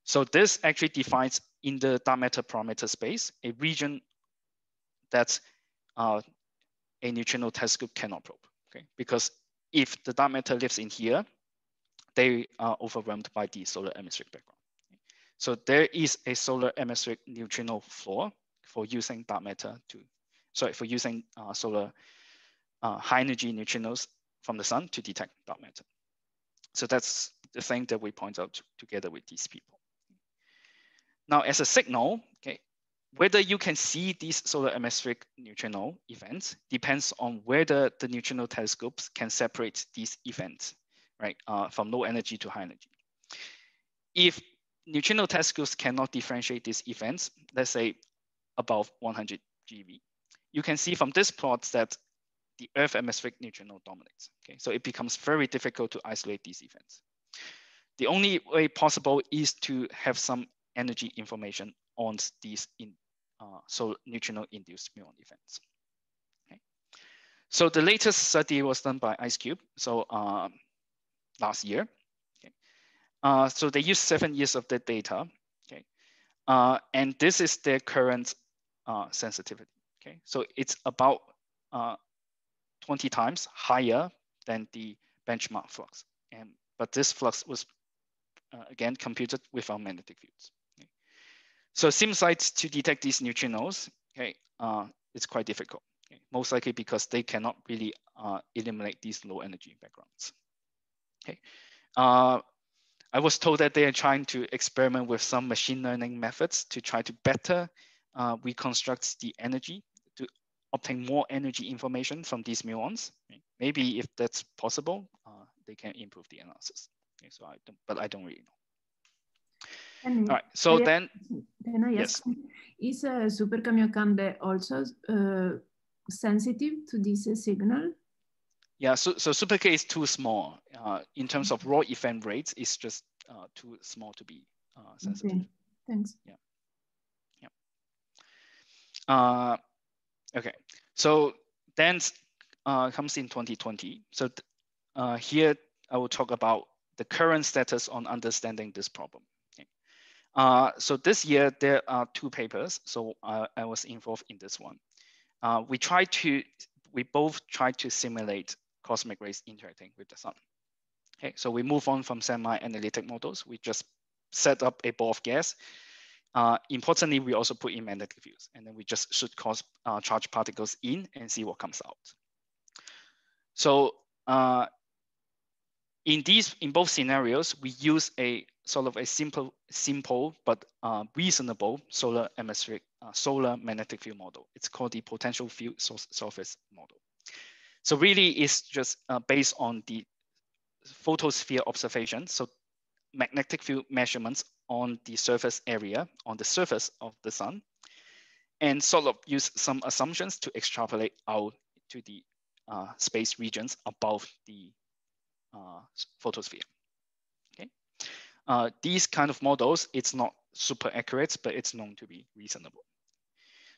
So this actually defines in the dark matter parameter space, a region that a neutrino telescope cannot probe. Okay. Because if the dark matter lives in here, they are overwhelmed by the solar atmospheric background. Okay. So there is a solar atmospheric neutrino floor for using dark matter to, sorry, for using solar high energy neutrinos from the sun to detect dark matter. So that's the thing that we point out together with these people. Now, as a signal, okay, whether you can see these solar atmospheric neutrino events depends on whether the neutrino telescopes can separate these events, right, from low energy to high energy. If neutrino telescopes cannot differentiate these events, let's say above 100 GeV, you can see from this plot that the Earth atmospheric neutrino dominates. Okay, so it becomes very difficult to isolate these events. The only way possible is to have some energy information on these neutrino-induced muon events. Okay, so the latest study was done by Ice Cube. So last year, okay, so they used 7 years of the data. Okay, and this is their current sensitivity. Okay, so it's about 20 times higher than the benchmark flux. But this flux was again computed with our magnetic fields. Okay. So SimSites to detect these neutrinos, okay, it's quite difficult. Okay. Most likely because they cannot really eliminate these low energy backgrounds. Okay, I was told that they are trying to experiment with some machine learning methods to try to better reconstruct the energy to obtain more energy information from these muons. Okay. Maybe if that's possible, they can improve the analysis. Okay, so I don't really know. And all right, so then I ask, yes. Is a super Kamiokande also sensitive to this signal? Yeah, so Super K is too small in terms of raw event rates. It's just too small to be sensitive. Okay. Thanks. Yeah. Yeah. Okay. So then comes in 2020. So here I will talk about the current status on understanding this problem. Okay. So this year there are two papers. So I was involved in this one. We both tried to simulate cosmic rays interacting with the sun. Okay, so we move on from semi-analytic models. We just set up a ball of gas. Importantly, we also put in magnetic fields, and then we just shoot charged particles in and see what comes out. So in both scenarios, we use a sort of a simple but reasonable solar magnetic field model. It's called the potential field surface model. So really it's just based on the photosphere observation. So magnetic field measurements on the surface area, on the surface of the sun, and sort of use some assumptions to extrapolate out to the space regions above the photosphere. These kind of models, it's not super accurate, but it's known to be reasonable.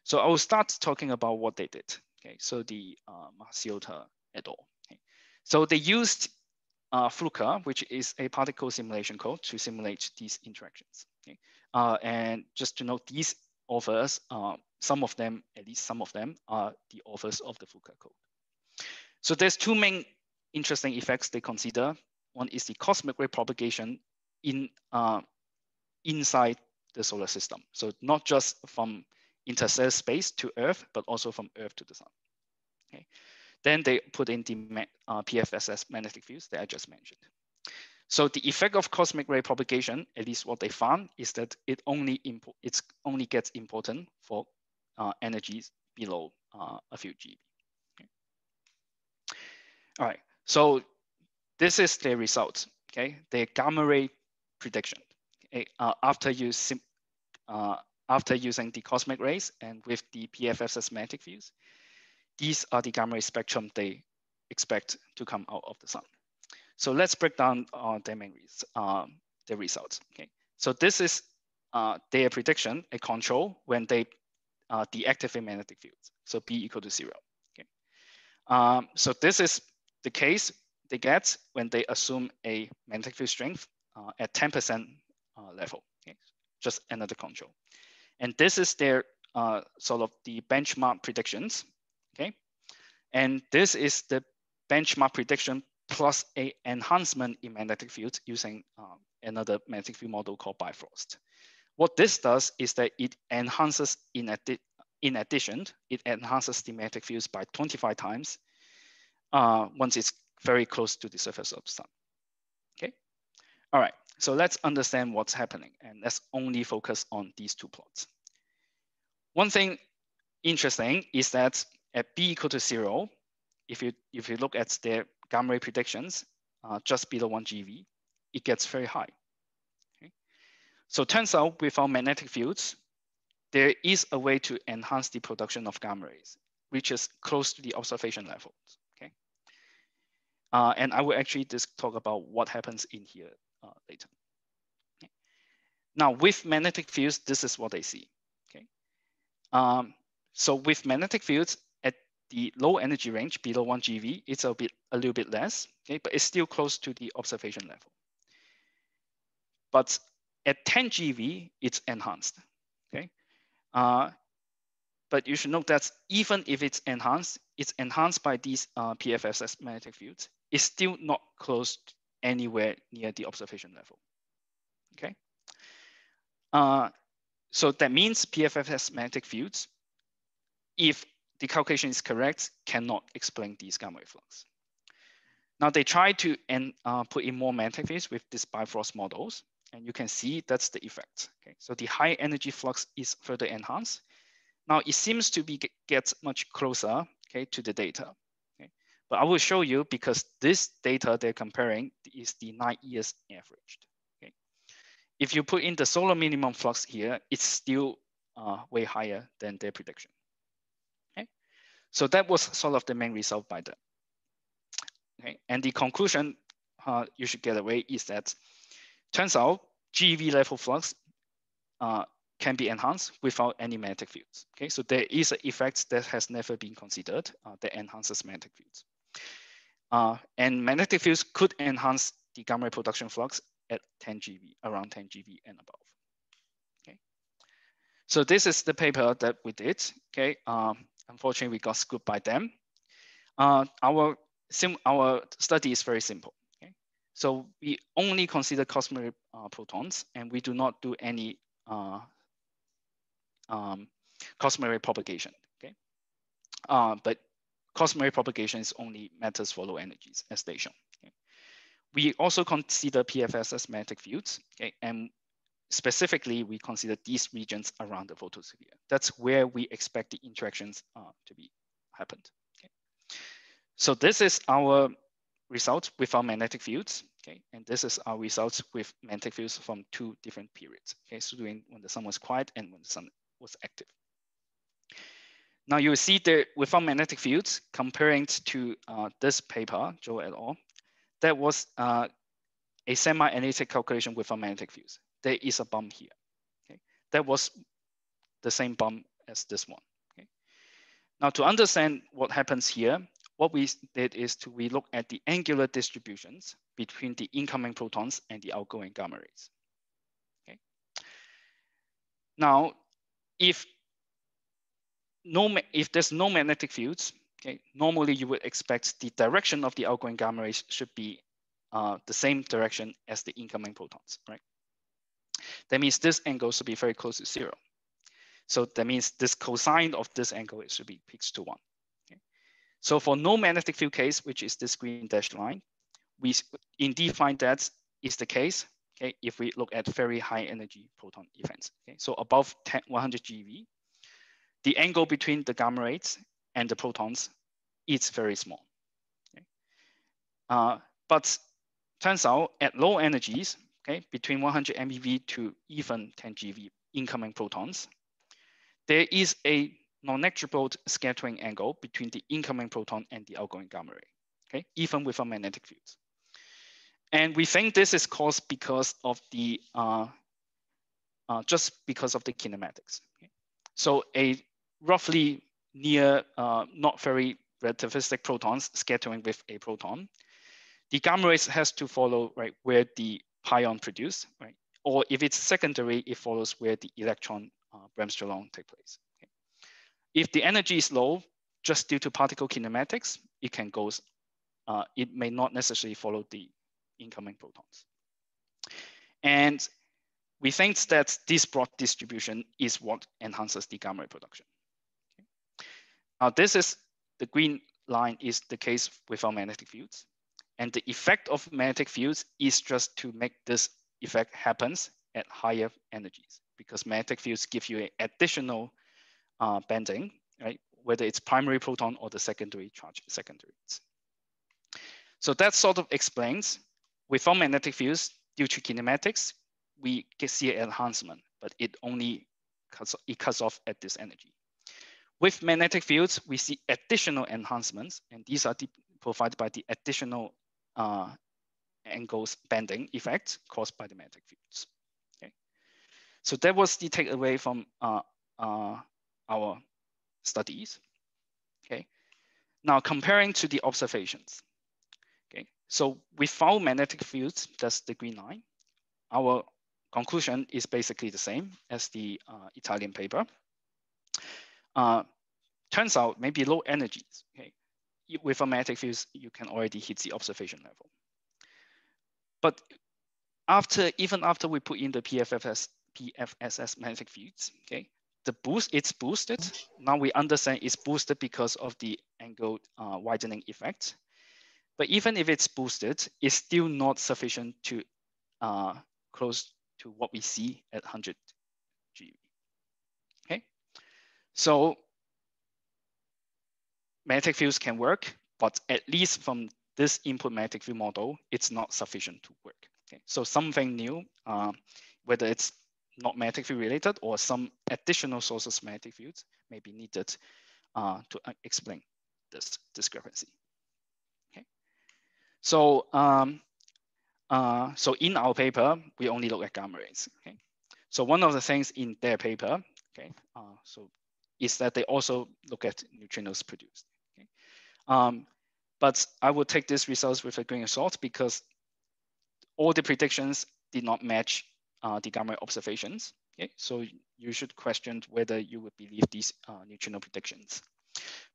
So I will start talking about what they did. Okay, so the Masiota et al. Okay. So they used FLUKA, which is a particle simulation code, to simulate these interactions. Okay. And just to note, these authors, some of them, at least some of them, are the authors of the FLUKA code. So there's two main interesting effects they consider. One is the cosmic ray propagation inside the solar system. So not just from interstellar space to Earth, but also from Earth to the sun. Okay. Then they put in the PFSS magnetic fields that I just mentioned. So the effect of cosmic ray propagation, at least what they found, is that it only gets important for energies below a few GB. Okay. All right, so this is their results. Okay, their gamma ray prediction after using the cosmic rays and with the PFSS magnetic fields. These are the gamma ray spectrum they expect to come out of the sun. So let's break down their results. Okay, so this is their prediction, a control when they deactivate magnetic fields. So B = 0. Okay, so this is the case they get when they assume a magnetic field strength at 10% level, okay? Just another control. And this is their sort of the benchmark predictions, okay? And this is the benchmark prediction plus a enhancement in magnetic fields using another magnetic field model called Bifrost. What this does is that it enhances, it enhances the magnetic fields by 25 times once it's very close to the surface of the sun. All right, so let's understand what's happening, and let's only focus on these two plots. One thing interesting is that at B = 0, if you look at their gamma ray predictions, just below 1 GeV, it gets very high. Okay? So turns out with our magnetic fields, there is a way to enhance the production of gamma rays, which is close to the observation levels. Okay, and I will actually just talk about what happens in here later. Okay. Now with magnetic fields, this is what they see. Okay, so with magnetic fields at the low energy range below 1 GeV, it's a little bit less. Okay, but it's still close to the observation level. But at 10 GeV, it's enhanced. Okay, But you should note that even if it's enhanced by these PFSS magnetic fields, it's still not close anywhere near the observation level, okay? So that means PFSS magnetic fields, if the calculation is correct, cannot explain these gamma wave flux. Now they try to put in more magnetic fields with these Bifrost models, and you can see that's the effect, okay? So the high energy flux is further enhanced. Now it seems to be gets much closer, okay, to the data, okay? But I will show you because this data they're comparing is the 9 years averaged, okay? If you put in the solar minimum flux here, it's still way higher than their prediction, okay? So that was sort of the main result by that, okay? And the conclusion you should get away is that turns out GeV level flux can be enhanced without any magnetic fields. Okay, so there is an effect that has never been considered that enhances magnetic fields. And magnetic fields could enhance the gamma ray production flux at 10 GeV, around 10 GeV and above. Okay, so this is the paper that we did. Okay, unfortunately we got scooped by them. Our study is very simple. Okay, so we only consider cosmic protons and we do not do any cosmic ray propagation, okay? But cosmic ray propagation is only matters for low energies as they shown. Okay? We also consider PFSS magnetic fields, okay? And specifically, we consider these regions around the photosphere. That's where we expect the interactions to be happened. Okay? So this is our results with our magnetic fields, okay? And this is our results with magnetic fields from two different periods, okay? So when the sun was quiet and when the sun was active. Now you will see that with our magnetic fields comparing to this paper, Joe et al., that was a semi-analytic calculation with our magnetic fields. There is a bump here, okay? That was the same bump as this one, okay? Now to understand what happens here, what we did is we look at the angular distributions between the incoming protons and the outgoing gamma rays. Okay. Now, if there's no magnetic fields, okay, normally you would expect the direction of the outgoing gamma rays should be the same direction as the incoming protons, right? That means this angle should be very close to zero. So that means this cosine of this angle, it should be fixed to 1. So for no magnetic field case, which is this green dashed line, we indeed find that is the case, okay, if we look at very high energy proton events. Okay? So above 100 GeV, the angle between the gamma rays and the protons is very small. Okay? But turns out at low energies, okay, between 100 MeV to even 10 GeV incoming protons, there is a non-negligible scattering angle between the incoming proton and the outgoing gamma ray, okay, even with a magnetic field. And we think this is caused because of the, just because of the kinematics. Okay? So a roughly near, not very relativistic protons scattering with a proton, the gamma rays has to follow right where the pion produced, right? Or if it's secondary, it follows where the electron bremsstrahlung take place. If the energy is low, just due to particle kinematics, it can go, it may not necessarily follow the incoming protons. And we think that this broad distribution is what enhances the gamma ray production. Okay. Now this is, the green line is the case with our magnetic fields. And the effect of magnetic fields is just to make this effect happens at higher energies because magnetic fields give you an additional bending, right? Whether it's primary proton or the secondary charge secondaries. So that sort of explains without magnetic fields due to kinematics, we can see an enhancement, but it only cuts off at this energy. With magnetic fields, we see additional enhancements, and these are provided by the additional angles bending effect caused by the magnetic fields. Okay, so that was the takeaway from our studies, okay? Now comparing to the observations, okay? So without magnetic fields, that's the green line. Our conclusion is basically the same as the Italian paper. Turns out maybe low energies, okay, with a magnetic field, you can already hit the observation level. But even after we put in the PFSS magnetic fields, okay, the boost, it's boosted. Now we understand it's boosted because of the angle widening effect. But even if it's boosted, it's still not sufficient to close to what we see at 100 GeV. Okay, so magnetic fields can work, but at least from this input magnetic field model, it's not sufficient to work. Okay, so something new, whether it's not magnetic field related or some additional sources magnetic fields may be needed to explain this discrepancy. Okay, so so in our paper we only look at gamma rays. Okay, so one of the things in their paper, okay, so is that they also look at neutrinos produced. Okay, but I will take this results with a grain of salt because all the predictions did not match the gamma observations. Okay, so you should question whether you would believe these neutrino predictions.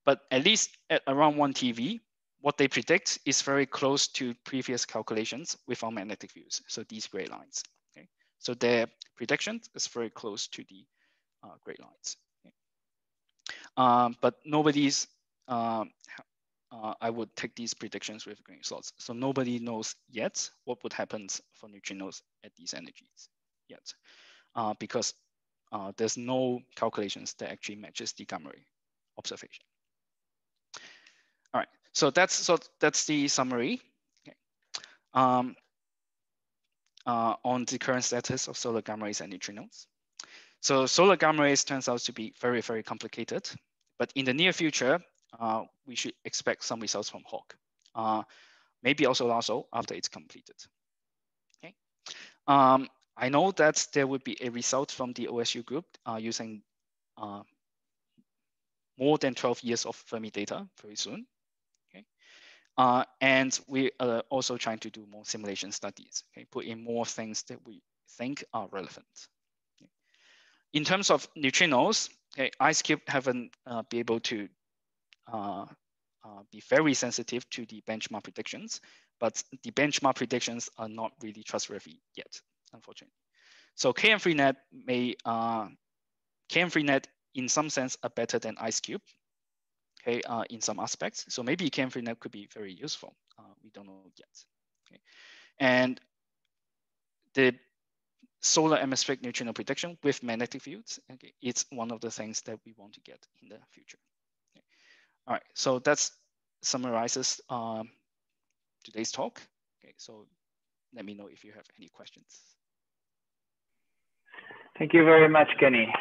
But at least at around 1 TV, what they predict is very close to previous calculations with our magnetic fields. So these gray lines. Okay, so their prediction is very close to the gray lines. Okay. But nobody's, I would take these predictions with grain of salt. So nobody knows yet what would happen for neutrinos at these energies yet, because there's no calculations that actually matches the gamma ray observation. All right, so that's the summary. Okay. On the current status of solar gamma rays and neutrinos. So solar gamma rays turns out to be very, very complicated, but in the near future, we should expect some results from HAWC, maybe also LHAASO after it's completed. Okay, I know that there would be a result from the OSU group using more than 12 years of Fermi data very soon. Okay, and we are also trying to do more simulation studies. Okay, put in more things that we think are relevant. Okay. In terms of neutrinos, okay, Ice Cube haven't been able to be very sensitive to the benchmark predictions, but the benchmark predictions are not really trustworthy yet, unfortunately. So KM3Net may, KM3Net in some sense are better than Ice Cube, okay, in some aspects. So maybe KM3Net could be very useful. We don't know yet. Okay. And the solar atmospheric neutrino prediction with magnetic fields, okay, it's one of the things that we want to get in the future. All right, so that summarizes today's talk. Okay, so let me know if you have any questions. Thank you very much, Kenny.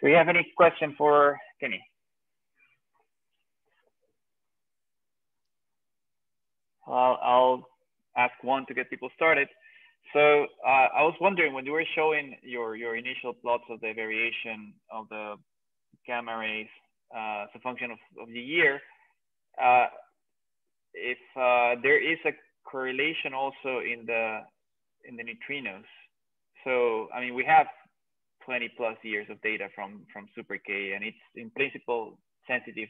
Do we have any question for Kenny? I'll ask one to get people started. So I was wondering, when you were showing your initial plots of the variation of the gamma rays as a function of the year, if there is a correlation also in the neutrinos. So I mean, we have 20 plus years of data from Super K, and it's in principle sensitive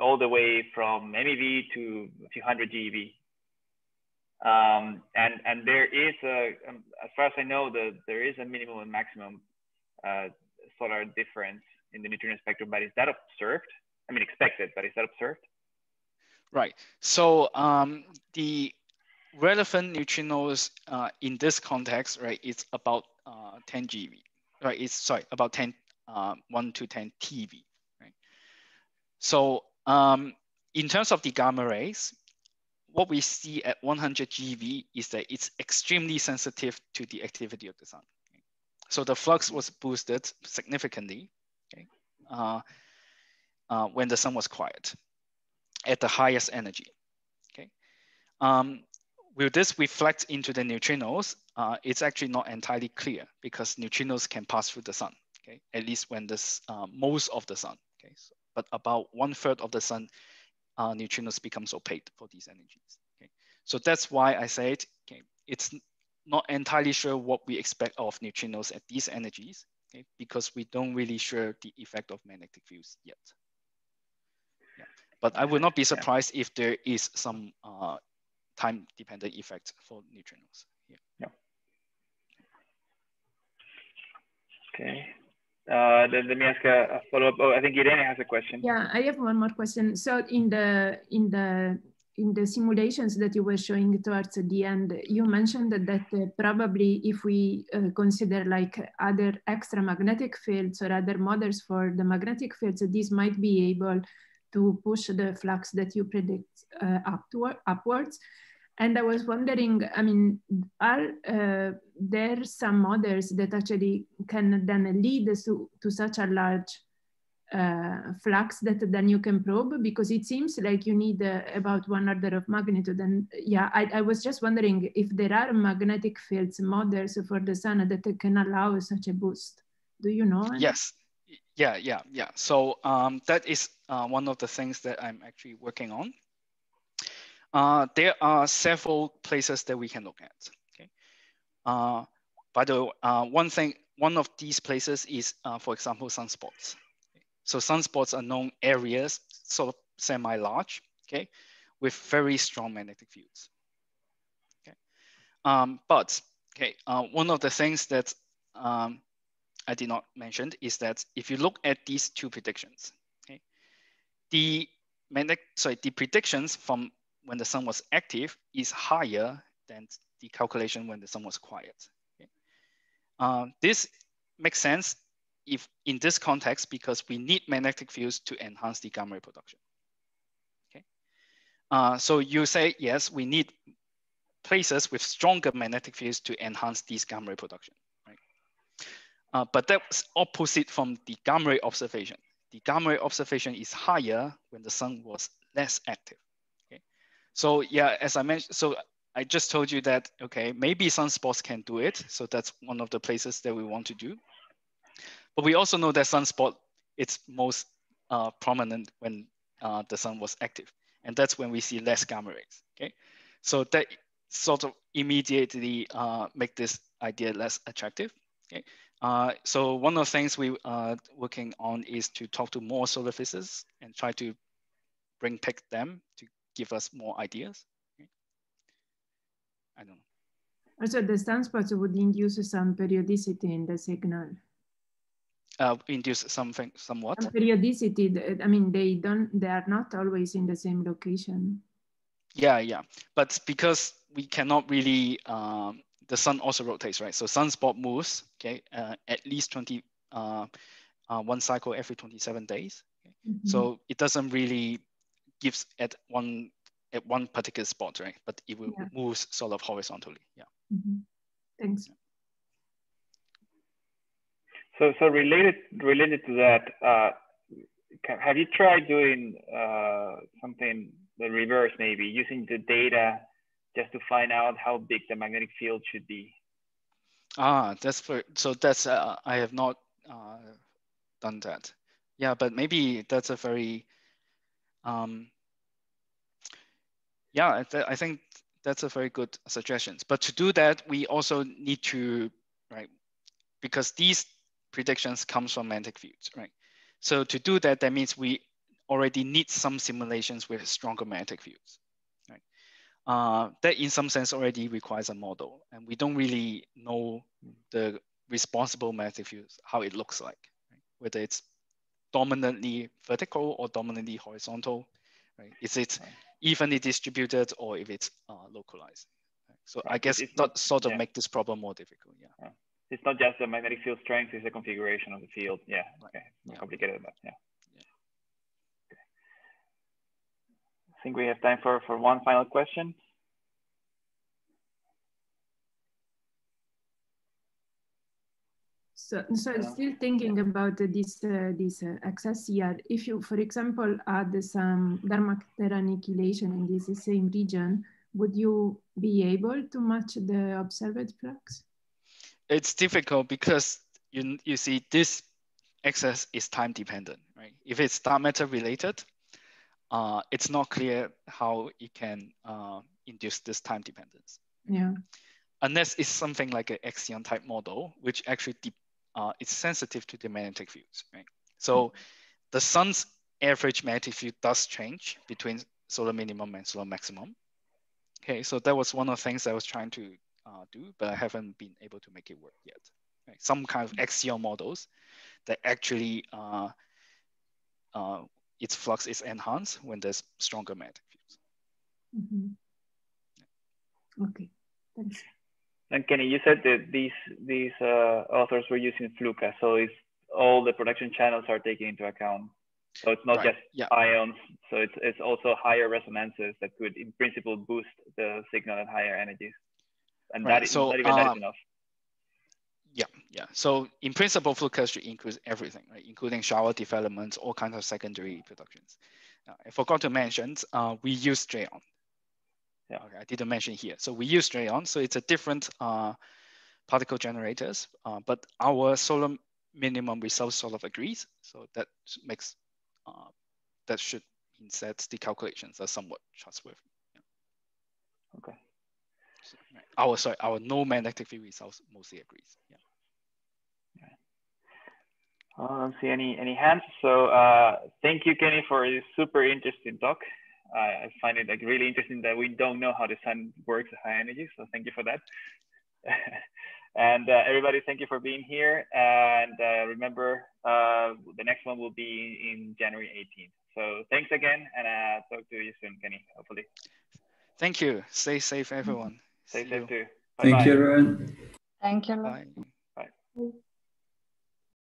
all the way from MeV to a few hundred GeV. And there is a, as far as I know, there is a minimum and maximum solar difference in the neutrino spectrum, but is that observed? I mean, expected, but is that observed? Right, so the relevant neutrinos in this context, right, it's about 10 GeV, right? It's, sorry, about 1 to 10 TV, right? So in terms of the gamma rays, what we see at 100 GeV is that it's extremely sensitive to the activity of the sun. Okay? So the flux was boosted significantly, okay, when the sun was quiet, at the highest energy. Okay, will this reflect into the neutrinos? It's actually not entirely clear because neutrinos can pass through the sun. Okay, at least when this most of the sun. Okay, so, but about 1/3 of the sun, neutrinos becomes opaque for these energies. Okay, so that's why I said, okay, it's not entirely sure what we expect of neutrinos at these energies. okay? Because we don't really sure the effect of magnetic fields yet. Yeah. But I would not be surprised if there is some time-dependent effect for neutrinos. Yeah. Yeah. Okay. Let me ask a follow-up. Oh, I think Irene has a question. Yeah, I have one more question. So in the simulations that you were showing towards the end, you mentioned that probably if we consider like other extra magnetic fields or other models for the magnetic fields, these might be able to push the flux that you predict upwards. And I was wondering, I mean, are there some models that actually can then lead to such a large flux that then you can probe? Because it seems like you need about one order of magnitude. And yeah, I was just wondering if there are magnetic fields models for the sun that can allow such a boost. Do you know? Yes. Yeah. So that is one of the things that I'm actually working on. There are several places that we can look at. Okay. By the way, one of these places is, for example, sunspots. Okay. So sunspots are known areas, sort of semi-large, okay, with very strong magnetic fields. Okay. One of the things that I did not mention is that if you look at these two predictions, okay, the predictions from when the sun was active is higher than the calculation when the sun was quiet. Okay. This makes sense if in this context, because we need magnetic fields to enhance the gamma ray production. Okay. So you say, yes, we need places with stronger magnetic fields to enhance these gamma ray production, right? But that's opposite from the gamma ray observation. The gamma ray observation is higher when the sun was less active. So yeah, as I mentioned, so I just told you that, okay, maybe sunspots can do it. So that's one of the places that we want to do. But we also know that sunspot, it's most prominent when the sun was active. And that's when we see less gamma rays, okay? So that sort of immediately make this idea less attractive, okay? So one of the things we are working on is to talk to more solar physicists and try to pick them to give us more ideas. Okay. I don't know. Also, the sunspots would induce some periodicity in the signal. Induce something, somewhat. Some periodicity. I mean, they are not always in the same location. Yeah. But because we cannot really, the sun also rotates, right? So sunspot moves, okay, at least one cycle every 27 days. Okay? Mm-hmm. So it doesn't really gives at one particular spot, right? But it will move sort of horizontally. Yeah. Mm-hmm. Thanks. So related to that, have you tried doing something the reverse, maybe using the data just to find out how big the magnetic field should be? I have not done that. Yeah, but maybe that's a very I think that's a very good suggestion. But to do that, we also need to, right, because these predictions come from magnetic fields, right? So to do that, that means we already need some simulations with stronger magnetic fields, right? That in some sense already requires a model, and we don't really know the responsible magnetic fields, how it looks like, right? Whether it's dominantly vertical or dominantly horizontal, right? Is it evenly distributed or if it's localized? Right? So I guess that sort of make this problem more difficult, yeah. It's not just the magnetic field strength, it's the configuration of the field, yeah. Right. Okay, more complicated than that, yeah. Okay. I think we have time for one final question. So I'm still thinking about this access here. If you, for example, add some Darmstadt annihilation in this same region, would you be able to match the observed flux? It's difficult because you see this access is time dependent, right? If it's star matter related, it's not clear how it can induce this time dependence. Yeah. Unless it's something like an axion type model, which actually it's sensitive to the magnetic fields, right? So the sun's average magnetic field does change between solar minimum and solar maximum. Okay, so that was one of the things I was trying to do, but I haven't been able to make it work yet. Right? Some kind of axial models that actually its flux is enhanced when there's stronger magnetic fields. Mm-hmm. Okay, thanks. And Kenny, you said that these authors were using FLUKA, so it's all the production channels are taken into account. So it's not just ions, so it's also higher resonances that could, in principle, boost the signal at higher energies. And that is so, not even that is enough. Yeah. So in principle, FLUKA should include everything, right? Including shower developments, all kinds of secondary productions. I forgot to mention, we use Dray-on. Yeah. Okay, I didn't mention here. So we use Dray-on, so it's a different particle generators, but our solar minimum result sort of agrees. So that makes, that should mean that the calculations are somewhat trustworthy. Yeah. Okay. So, our no magnetic field results mostly agrees. Yeah. I don't see any hands. So thank you, Kenny, for a super interesting talk. I find it like really interesting that we don't know how the sun works at high energy. So thank you for that. And everybody, thank you for being here. And remember, the next one will be in January 18th. So thanks again, and talk to you soon, Kenny, hopefully. Thank you. Stay safe, everyone. Stay safe too. Bye-bye. Thank you, everyone. Thank you. Bye.